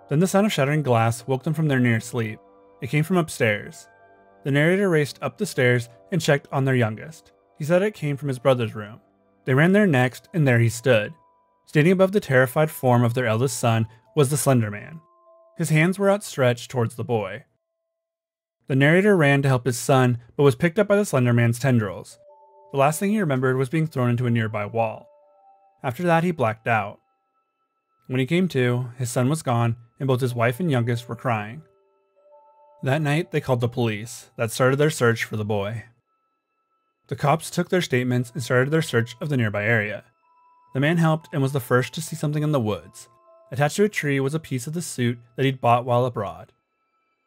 Then the sound of shattering glass woke them from their near sleep. It came from upstairs. The narrator raced up the stairs and checked on their youngest. He said it came from his brother's room. They ran there next, and there he stood. Standing above the terrified form of their eldest son was the Slender Man. His hands were outstretched towards the boy. The narrator ran to help his son, but was picked up by the Slender Man's tendrils. The last thing he remembered was being thrown into a nearby wall. After that, he blacked out. When he came to, his son was gone, and both his wife and youngest were crying. That night, they called the police. That started their search for the boy. The cops took their statements and started their search of the nearby area. The man helped and was the first to see something in the woods. Attached to a tree was a piece of the suit that he'd bought while abroad.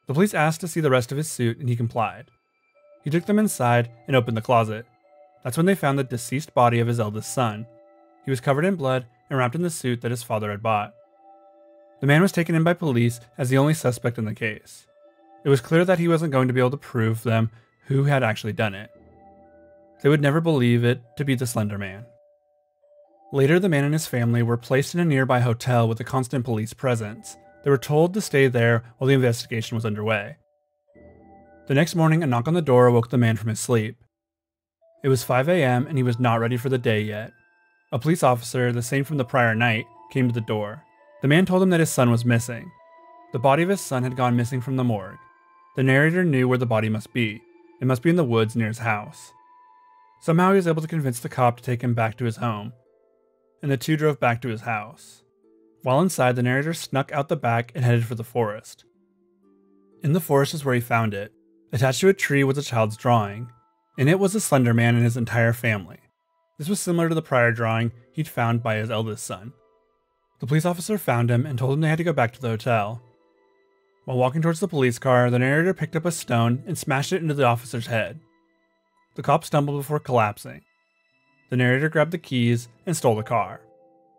The police asked to see the rest of his suit, and he complied. He took them inside and opened the closet. That's when they found the deceased body of his eldest son. He was covered in blood and wrapped in the suit that his father had bought. The man was taken in by police as the only suspect in the case. It was clear that he wasn't going to be able to prove them who had actually done it. They would never believe it to be the Slender Man. Later, the man and his family were placed in a nearby hotel with a constant police presence. They were told to stay there while the investigation was underway. The next morning, a knock on the door awoke the man from his sleep. It was 5 a.m. and he was not ready for the day yet. A police officer, the same from the prior night, came to the door. The man told him that his son was missing. The body of his son had gone missing from the morgue. The narrator knew where the body must be. It must be in the woods near his house. Somehow he was able to convince the cop to take him back to his home, and the two drove back to his house. While inside, the narrator snuck out the back and headed for the forest. In the forest is where he found it. Attached to a tree was a child's drawing, and it was the Slender Man and his entire family. This was similar to the prior drawing he'd found by his eldest son. The police officer found him and told him they had to go back to the hotel. While walking towards the police car, the narrator picked up a stone and smashed it into the officer's head. The cop stumbled before collapsing. The narrator grabbed the keys and stole the car.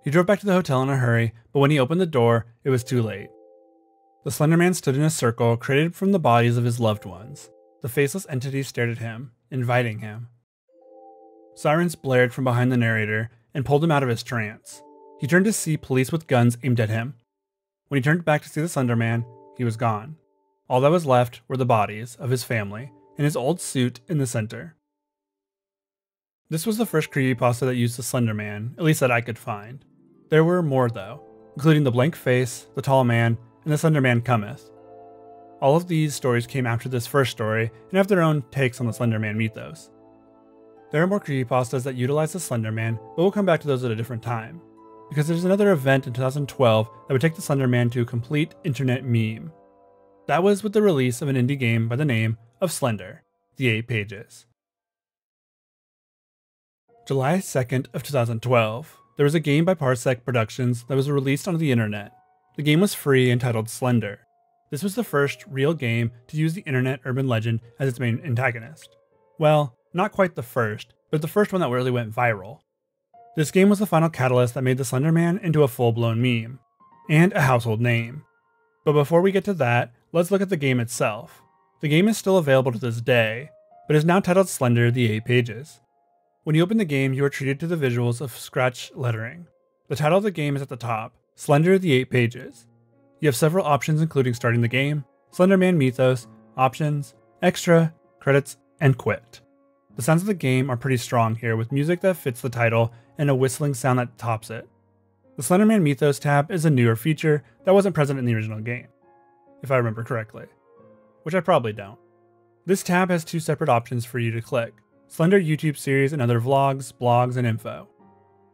He drove back to the hotel in a hurry, but when he opened the door, it was too late. The Slender Man stood in a circle created from the bodies of his loved ones. The faceless entity stared at him, inviting him. Sirens blared from behind the narrator and pulled him out of his trance. He turned to see police with guns aimed at him. When he turned back to see the Slender Man, he was gone. All that was left were the bodies of his family and his old suit in the center. This was the first creepypasta that used the Slender Man, at least that I could find. There were more though, including The Blank Face, The Tall Man, and The Slender Man Cometh. All of these stories came after this first story and have their own takes on the Slender Man mythos. There are more creepypastas that utilize the Slender Man, but we'll come back to those at a different time, because there's another event in 2012 that would take the Slender Man to a complete internet meme. That was with the release of an indie game by the name of Slender: The 8 Pages. July 2nd of 2012, there was a game by Parsec Productions that was released onto the internet. The game was free and titled Slender. This was the first real game to use the internet urban legend as its main antagonist. Well, not quite the first, but the first one that really went viral. This game was the final catalyst that made the Slender Man into a full-blown meme, and a household name. But before we get to that, let's look at the game itself. The game is still available to this day, but is now titled Slender: The 8 Pages. When you open the game, you are treated to the visuals of scratch lettering. The title of the game is at the top, Slender: The 8 Pages. You have several options including starting the game, Slender Man mythos, options, extra, credits, and quit. The sounds of the game are pretty strong here, with music that fits the title and a whistling sound that tops it. The Slender Man Mythos tab is a newer feature that wasn't present in the original game, if I remember correctly, which I probably don't. This tab has two separate options for you to click, Slender YouTube series and other vlogs, blogs, and info.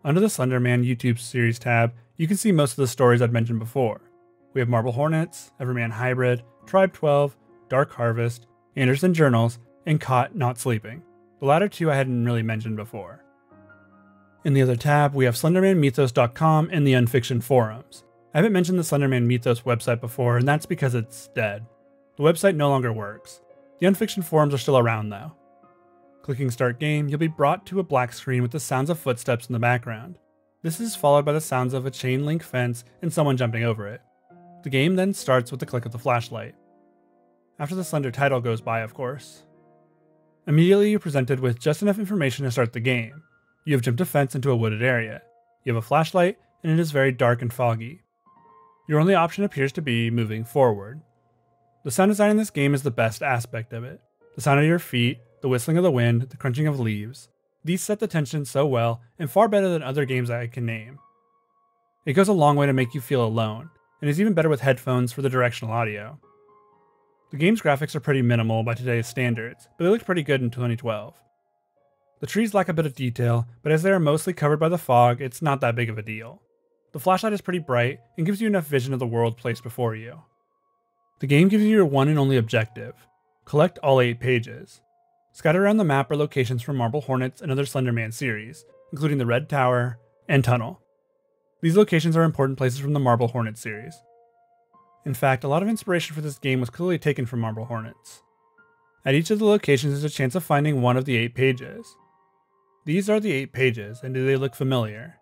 Under the Slender Man YouTube series tab, you can see most of the stories I've mentioned before. We have Marble Hornets, Everyman Hybrid, Tribe 12, Dark Harvest, Anderson Journals, and Caught Not Sleeping. The latter two I hadn't really mentioned before. In the other tab, we have SlendermanMythos.com and the Unfiction forums. I haven't mentioned the Slenderman Mythos website before, and that's because it's dead. The website no longer works. The Unfiction forums are still around though. Clicking Start Game, you'll be brought to a black screen with the sounds of footsteps in the background. This is followed by the sounds of a chain link fence and someone jumping over it. The game then starts with the click of the flashlight. After the Slender title goes by, of course. Immediately you're presented with just enough information to start the game. You have jumped a fence into a wooded area. You have a flashlight and it is very dark and foggy. Your only option appears to be moving forward. The sound design in this game is the best aspect of it. The sound of your feet, the whistling of the wind, the crunching of leaves. These set the tension so well and far better than other games I can name. It goes a long way to make you feel alone and is even better with headphones for the directional audio. The game's graphics are pretty minimal by today's standards, but they looked pretty good in 2012. The trees lack a bit of detail, but as they are mostly covered by the fog, it's not that big of a deal. The flashlight is pretty bright and gives you enough vision of the world placed before you. The game gives you your one and only objective, collect all 8 pages. Scattered around the map are locations from Marble Hornets and other Slender Man series, including the Red Tower and Tunnel. These locations are important places from the Marble Hornet series. In fact, a lot of inspiration for this game was clearly taken from Marble Hornets. At each of the locations is a chance of finding one of the 8 pages. These are the 8 pages, and do they look familiar?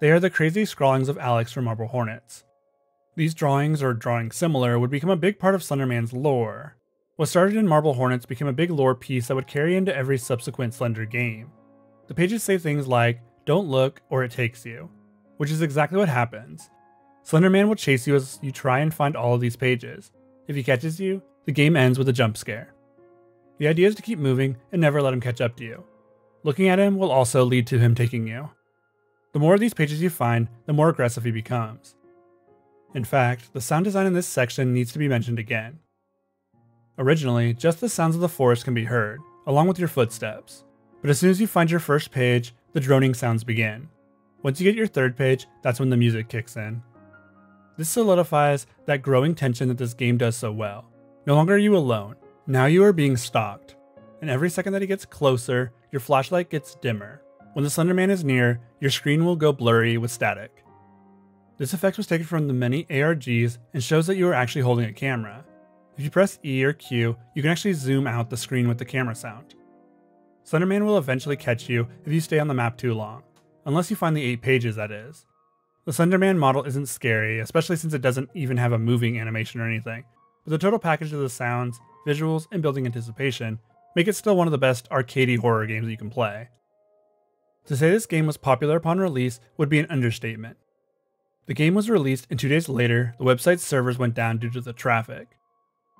They are the crazy scrawlings of Alex from Marble Hornets. These drawings, or drawings similar, would become a big part of Slender Man's lore. What started in Marble Hornets became a big lore piece that would carry into every subsequent Slender game. The pages say things like, "Don't look, or it takes you," which is exactly what happens. Slender Man will chase you as you try and find all of these pages. If he catches you, the game ends with a jump scare. The idea is to keep moving and never let him catch up to you. Looking at him will also lead to him taking you. The more of these pages you find, the more aggressive he becomes. In fact, the sound design in this section needs to be mentioned again. Originally, just the sounds of the forest can be heard, along with your footsteps. But as soon as you find your first page, the droning sounds begin. Once you get your third page, that's when the music kicks in. This solidifies that growing tension that this game does so well. No longer are you alone, now you are being stalked. And every second that he gets closer, your flashlight gets dimmer. When the Slender Man is near, your screen will go blurry with static. This effect was taken from the many ARGs and shows that you are actually holding a camera. If you press E or Q, you can actually zoom out the screen with the camera sound. Slender Man will eventually catch you if you stay on the map too long, unless you find the 8 pages, that is. The Slender Man model isn't scary, especially since it doesn't even have a moving animation or anything, but the total package of the sounds, visuals, and building anticipation make it still one of the best arcadey horror games that you can play. To say this game was popular upon release would be an understatement. The game was released, and 2 days later, the website's servers went down due to the traffic.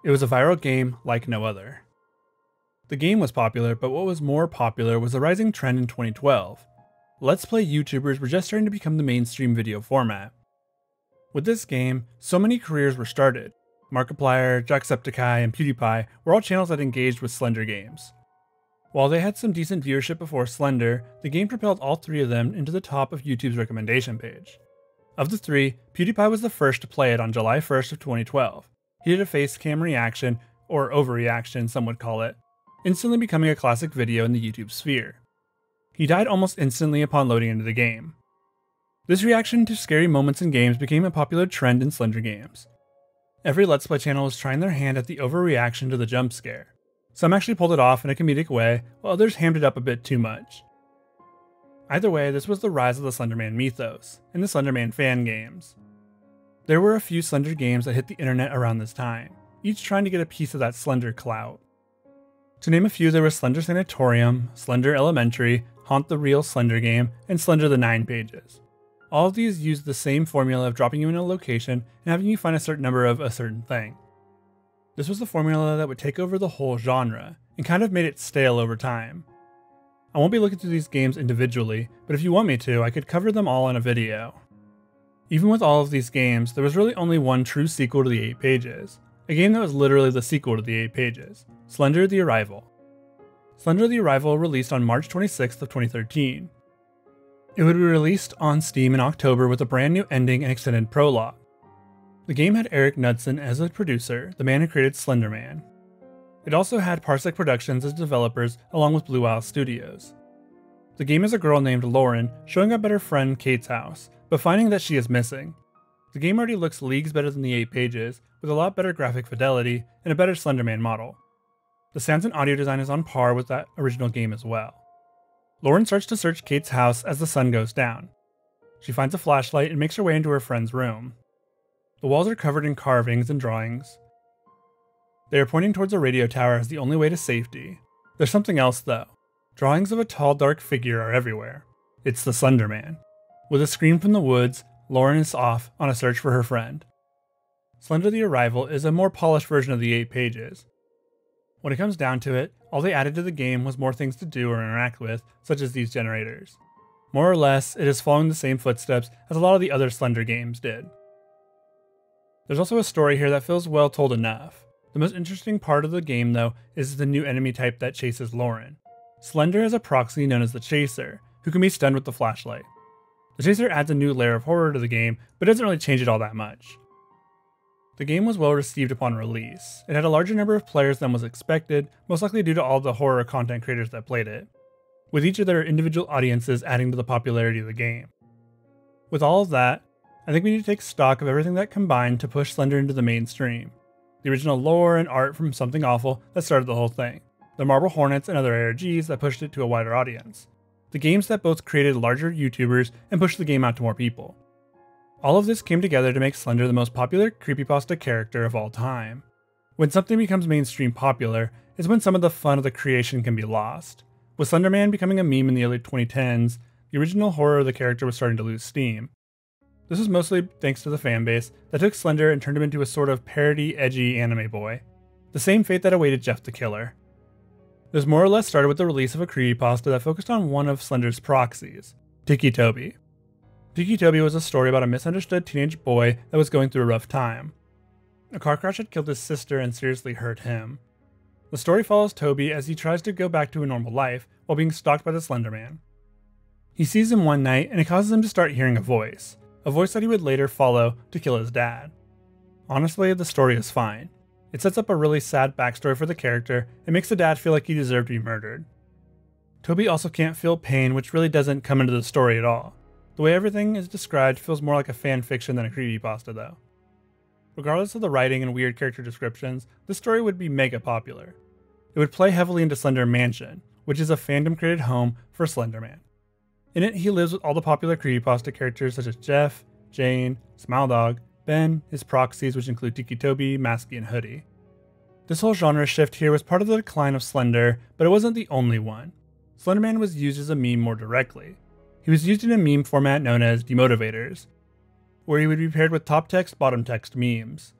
It was a viral game like no other. The game was popular, but what was more popular was the rising trend in 2012. Let's Play YouTubers were just starting to become the mainstream video format. With this game, so many careers were started. Markiplier, Jacksepticeye, and PewDiePie were all channels that engaged with Slender games. While they had some decent viewership before Slender, the game propelled all three of them into the top of YouTube's recommendation page. Of the three, PewDiePie was the first to play it on July 1st of 2012. He did a face-cam reaction, or overreaction some would call it, instantly becoming a classic video in the YouTube sphere. He died almost instantly upon loading into the game. This reaction to scary moments in games became a popular trend in Slender games. Every Let's Play channel was trying their hand at the overreaction to the jump scare. Some actually pulled it off in a comedic way, while others hammed it up a bit too much. Either way, this was the rise of the Slenderman mythos, and the Slenderman fan games. There were a few Slender games that hit the internet around this time, each trying to get a piece of that Slender clout. To name a few, there was Slender Sanatorium, Slender Elementary, Haunt the Real Slender Game, and Slender the 9 Pages. All of these used the same formula of dropping you in a location and having you find a certain number of a certain thing. This was the formula that would take over the whole genre, and kind of made it stale over time. I won't be looking through these games individually, but if you want me to, I could cover them all in a video. Even with all of these games, there was really only one true sequel to The 8 Pages, a game that was literally the sequel to The 8 Pages, Slender: The Arrival. Slender: The Arrival released on March 26th of 2013. It would be released on Steam in October with a brand new ending and extended prologue. The game had Eric Knudsen as a producer, the man who created Slenderman. It also had Parsec Productions as developers, along with Blue Owl Studios. The game is a girl named Lauren showing up at her friend Kate's house, but finding that she is missing. The game already looks leagues better than The 8 Pages, with a lot better graphic fidelity and a better Slenderman model. The sounds and audio design is on par with that original game as well. Lauren starts to search Kate's house as the sun goes down. She finds a flashlight and makes her way into her friend's room. The walls are covered in carvings and drawings. They are pointing towards a radio tower as the only way to safety. There's something else though. Drawings of a tall, dark figure are everywhere. It's the Slender Man. With a scream from the woods, Lauren is off on a search for her friend. Slender: The Arrival is a more polished version of The 8 Pages. When it comes down to it, all they added to the game was more things to do or interact with, such as these generators. More or less, it is following the same footsteps as a lot of the other Slender games did. There's also a story here that feels well told enough. The most interesting part of the game, though, is the new enemy type that chases Lauren. Slender is a proxy known as the Chaser, who can be stunned with the flashlight. The Chaser adds a new layer of horror to the game, but doesn't really change it all that much. The game was well received upon release. It had a larger number of players than was expected, most likely due to all the horror content creators that played it, with each of their individual audiences adding to the popularity of the game. With all of that, I think we need to take stock of everything that combined to push Slender into the mainstream. The original lore and art from Something Awful that started the whole thing, the Marble Hornets and other ARGs that pushed it to a wider audience, the games that both created larger YouTubers and pushed the game out to more people. All of this came together to make Slender the most popular creepypasta character of all time. When something becomes mainstream popular is when some of the fun of the creation can be lost. With Slenderman becoming a meme in the early 2010s, the original horror of the character was starting to lose steam. This was mostly thanks to the fanbase that took Slender and turned him into a sort of parody, edgy anime boy. The same fate that awaited Jeff the Killer. This more or less started with the release of a creepypasta that focused on one of Slender's proxies, Ticci Toby. Ticci Toby was a story about a misunderstood teenage boy that was going through a rough time. A car crash had killed his sister and seriously hurt him. The story follows Toby as he tries to go back to a normal life while being stalked by the Slender Man. He sees him one night and it causes him to start hearing a voice that he would later follow to kill his dad. Honestly, the story is fine. It sets up a really sad backstory for the character and makes the dad feel like he deserved to be murdered. Toby also can't feel pain, which really doesn't come into the story at all. The way everything is described feels more like a fan fiction than a creepypasta though. Regardless of the writing and weird character descriptions, this story would be mega popular. It would play heavily into Slender Mansion, which is a fandom-created home for Slenderman. In it, he lives with all the popular creepypasta characters such as Jeff, Jane, Smile Dog, Ben, his proxies which include Ticci Toby, Masky, and Hoodie. This whole genre shift here was part of the decline of Slender, but it wasn't the only one. Slenderman was used as a meme more directly. He was used in a meme format known as demotivators. where he would be paired with top text, bottom text memes.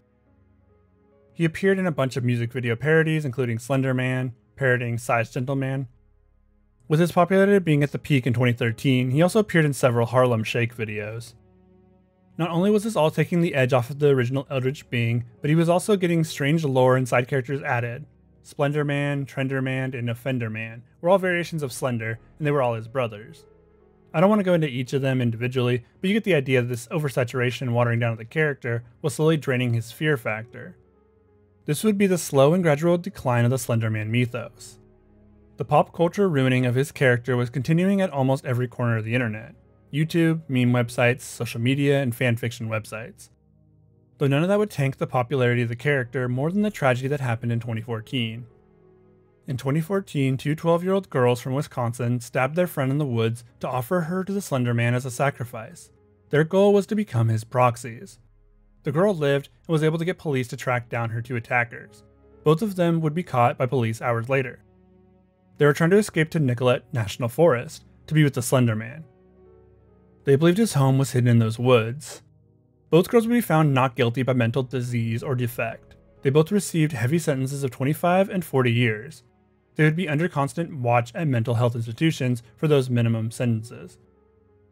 He appeared in a bunch of music video parodies, including Slender Man, parodying Size Gentleman. With his popularity being at the peak in 2013, he also appeared in several Harlem Shake videos. Not only was this all taking the edge off of the original Eldritch being, but he was also getting strange lore and side characters added. Splendor Man, Trender Man, and Offender Man were all variations of Slender, and they were all his brothers. I don't want to go into each of them individually, but you get the idea that this oversaturation and watering down of the character was slowly draining his fear factor. This would be the slow and gradual decline of the Slender Man mythos. The pop culture ruining of his character was continuing at almost every corner of the internet. YouTube, meme websites, social media, and fanfiction websites. Though none of that would tank the popularity of the character more than the tragedy that happened in 2014. In 2014, two 12-year-old girls from Wisconsin stabbed their friend in the woods to offer her to the Slender Man as a sacrifice. Their goal was to become his proxies. The girl lived and was able to get police to track down her two attackers. Both of them would be caught by police hours later. They were trying to escape to Nicollet National Forest to be with the Slender Man. They believed his home was hidden in those woods. Both girls would be found not guilty by mental disease or defect. They both received heavy sentences of 25 and 40 years. They would be under constant watch at mental health institutions for those minimum sentences.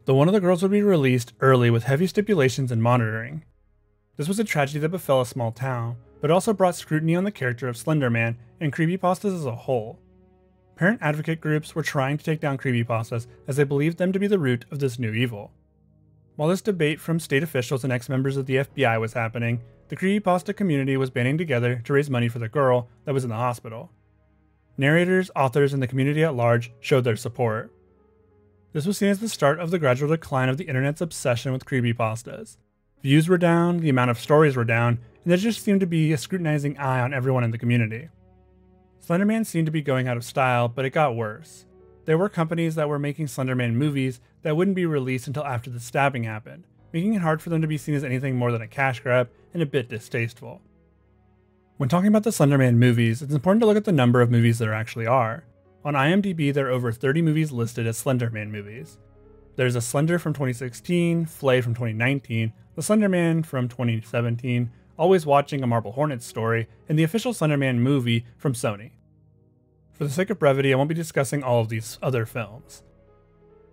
Though one of the girls would be released early with heavy stipulations and monitoring. This was a tragedy that befell a small town, but also brought scrutiny on the character of Slender Man and creepypastas as a whole. Parent advocate groups were trying to take down creepypastas as they believed them to be the root of this new evil. While this debate from state officials and ex-members of the FBI was happening, the creepypasta community was banding together to raise money for the girl that was in the hospital. Narrators, authors, and the community at large showed their support. This was seen as the start of the gradual decline of the internet's obsession with creepypastas. Views were down, the amount of stories were down, and there just seemed to be a scrutinizing eye on everyone in the community. Slender Man seemed to be going out of style, but it got worse. There were companies that were making Slender Man movies that wouldn't be released until after the stabbing happened, making it hard for them to be seen as anything more than a cash grab and a bit distasteful. When talking about the Slender Man movies, it's important to look at the number of movies there actually are. On IMDb, there are over 30 movies listed as Slender Man movies. There's a Slender from 2016, Flay from 2019, The Slender Man from 2017, Always Watching: A Marble Hornets Story, and the official Slender Man movie from Sony. For the sake of brevity, I won't be discussing all of these other films.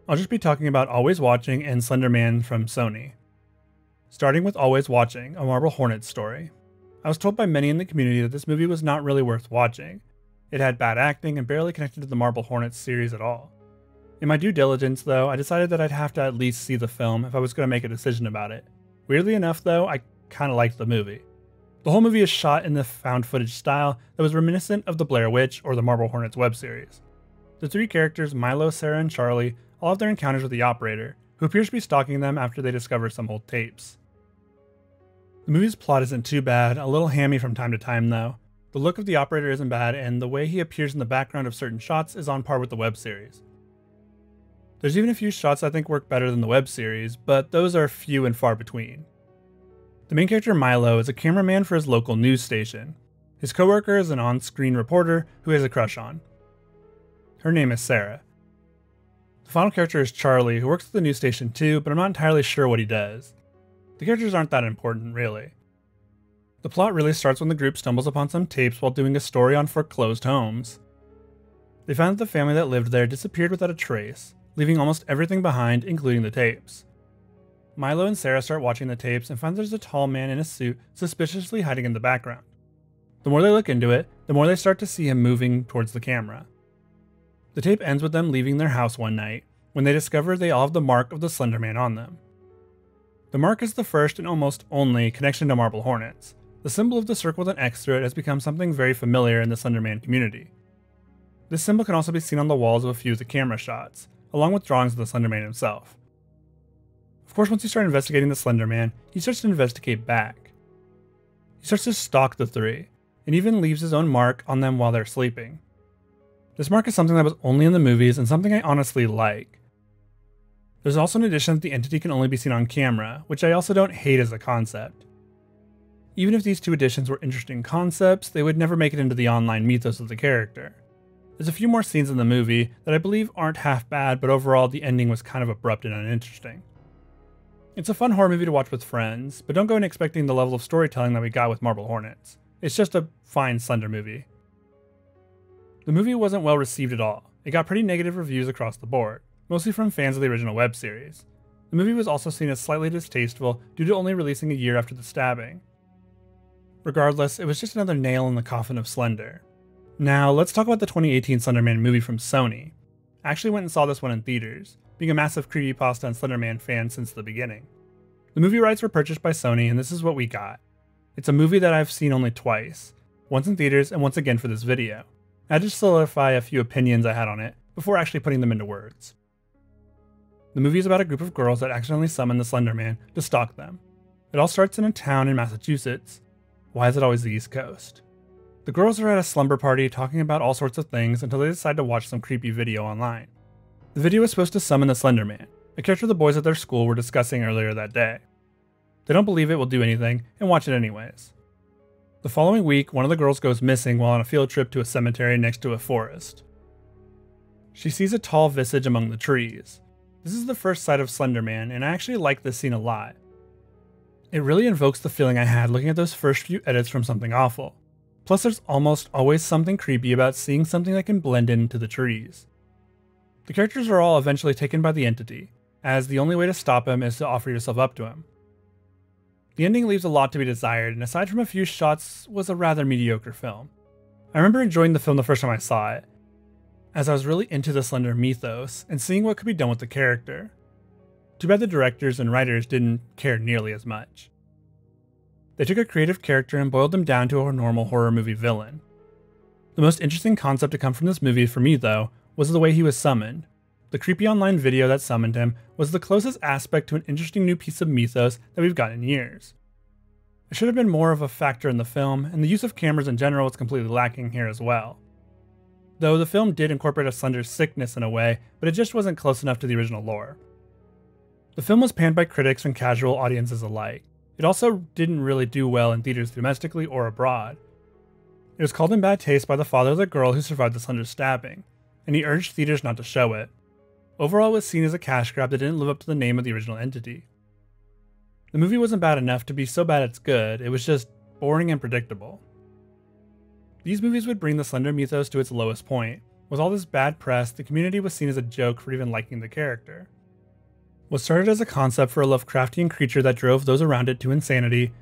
I'll just be talking about Always Watching and Slender Man from Sony. Starting with Always Watching: A Marble Hornets Story. I was told by many in the community that this movie was not really worth watching. It had bad acting and barely connected to the Marble Hornets series at all. In my due diligence though, I decided that I'd have to at least see the film if I was going to make a decision about it. Weirdly enough though, I kind of liked the movie. The whole movie is shot in the found footage style that was reminiscent of the Blair Witch or the Marble Hornets web series. The three characters, Milo, Sarah, and Charlie, all have their encounters with the Operator, who appears to be stalking them after they discover some old tapes. The movie's plot isn't too bad, a little hammy from time to time though. The look of the Operator isn't bad, and the way he appears in the background of certain shots is on par with the web series. There's even a few shots I think work better than the web series, but those are few and far between. The main character Milo is a cameraman for his local news station. His coworker is an on-screen reporter who he has a crush on. Her name is Sarah. The final character is Charlie, who works at the news station too, but I'm not entirely sure what he does. The characters aren't that important, really. The plot really starts when the group stumbles upon some tapes while doing a story on foreclosed homes. They found that the family that lived there disappeared without a trace, leaving almost everything behind, including the tapes. Milo and Sarah start watching the tapes and find there's a tall man in a suit suspiciously hiding in the background. The more they look into it, the more they start to see him moving towards the camera. The tape ends with them leaving their house one night when they discover they all have the mark of the Slender Man on them. The mark is the first and almost only connection to Marble Hornets. The symbol of the circle with an X through it has become something very familiar in the Slender Man community. This symbol can also be seen on the walls of a few of the camera shots, along with drawings of the Slender Man himself. Of course, once you start investigating the Slender Man, he starts to investigate back. He starts to stalk the three, and even leaves his own mark on them while they're sleeping. This mark is something that was only in the movies and something I honestly like. There's also an addition that the entity can only be seen on camera, which I also don't hate as a concept. Even if these two additions were interesting concepts, they would never make it into the online mythos of the character. There's a few more scenes in the movie that I believe aren't half bad, but overall the ending was kind of abrupt and uninteresting. It's a fun horror movie to watch with friends, but don't go in expecting the level of storytelling that we got with Marble Hornets. It's just a fine Slender movie. The movie wasn't well received at all. It got pretty negative reviews across the board, mostly from fans of the original web series. The movie was also seen as slightly distasteful due to only releasing a year after the stabbing. Regardless, it was just another nail in the coffin of Slender. Now, let's talk about the 2018 Slenderman movie from Sony. I actually went and saw this one in theaters, being a massive creepypasta and Slenderman fan since the beginning. The movie rights were purchased by Sony, and this is what we got. It's a movie that I've seen only twice, once in theaters and once again for this video. I just solidify a few opinions I had on it before actually putting them into words. The movie is about a group of girls that accidentally summon the Slender Man to stalk them. It all starts in a town in Massachusetts. Why is it always the East Coast? The girls are at a slumber party talking about all sorts of things until they decide to watch some creepy video online. The video is supposed to summon the Slender Man, a character the boys at their school were discussing earlier that day. They don't believe it will do anything and watch it anyways. The following week, one of the girls goes missing while on a field trip to a cemetery next to a forest. She sees a tall visage among the trees. This is the first sight of Slender Man, and I actually like this scene a lot. It really invokes the feeling I had looking at those first few edits from Something Awful. Plus, there's almost always something creepy about seeing something that can blend into the trees. The characters are all eventually taken by the entity, as the only way to stop him is to offer yourself up to him. The ending leaves a lot to be desired, and aside from a few shots, was a rather mediocre film. I remember enjoying the film the first time I saw it, as I was really into the Slender mythos and seeing what could be done with the character. Too bad the directors and writers didn't care nearly as much. They took a creative character and boiled them down to a normal horror movie villain. The most interesting concept to come from this movie for me, though, was the way he was summoned. The creepy online video that summoned him was the closest aspect to an interesting new piece of mythos that we've gotten in years. It should have been more of a factor in the film, and the use of cameras in general was completely lacking here as well. Though the film did incorporate a Slender sickness in a way, but it just wasn't close enough to the original lore. The film was panned by critics and casual audiences alike. It also didn't really do well in theaters domestically or abroad. It was called in bad taste by the father of the girl who survived the Slender stabbing, and he urged theaters not to show it. Overall, it was seen as a cash grab that didn't live up to the name of the original entity. The movie wasn't bad enough to be so bad it's good, it was just boring and predictable. These movies would bring the Slender mythos to its lowest point. With all this bad press, the community was seen as a joke for even liking the character. What started as a concept for a Lovecraftian creature that drove those around it to insanity,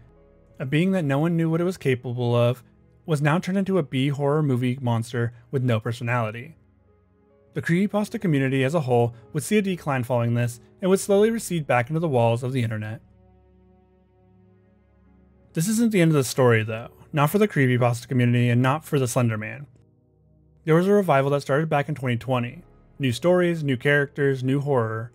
a being that no one knew what it was capable of, was now turned into a B-horror movie monster with no personality. The creepypasta community as a whole would see a decline following this and would slowly recede back into the walls of the internet. This isn't the end of the story though. Not for the creepypasta community and not for the Slender Man. There was a revival that started back in 2020. New stories, new characters, new horror.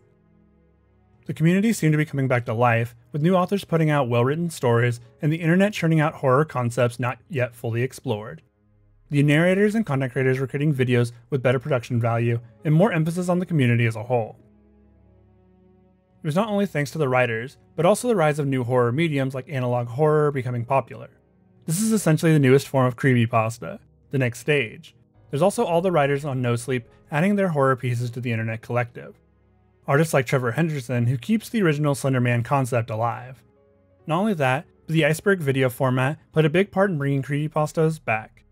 The community seemed to be coming back to life, with new authors putting out well-written stories and the internet churning out horror concepts not yet fully explored. The narrators and content creators were creating videos with better production value and more emphasis on the community as a whole. It was not only thanks to the writers, but also the rise of new horror mediums like analog horror becoming popular. This is essentially the newest form of creepypasta, the next stage. There's also all the writers on No Sleep adding their horror pieces to the internet collective. Artists like Trevor Henderson, who keeps the original Slender Man concept alive. Not only that, but the iceberg video format played a big part in bringing creepypastas back,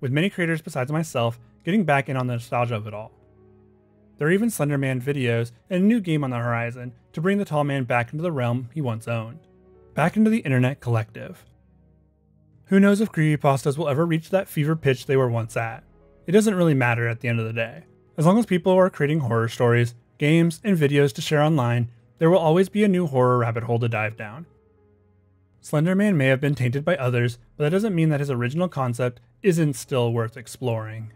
with many creators besides myself getting back in on the nostalgia of it all. There are even Slender Man videos and a new game on the horizon to bring the tall man back into the realm he once owned, back into the internet collective. Who knows if creepypastas will ever reach that fever pitch they were once at. It doesn't really matter at the end of the day. As long as people are creating horror stories, games, and videos to share online, there will always be a new horror rabbit hole to dive down. Slender Man may have been tainted by others, but that doesn't mean that his original concept isn't still worth exploring.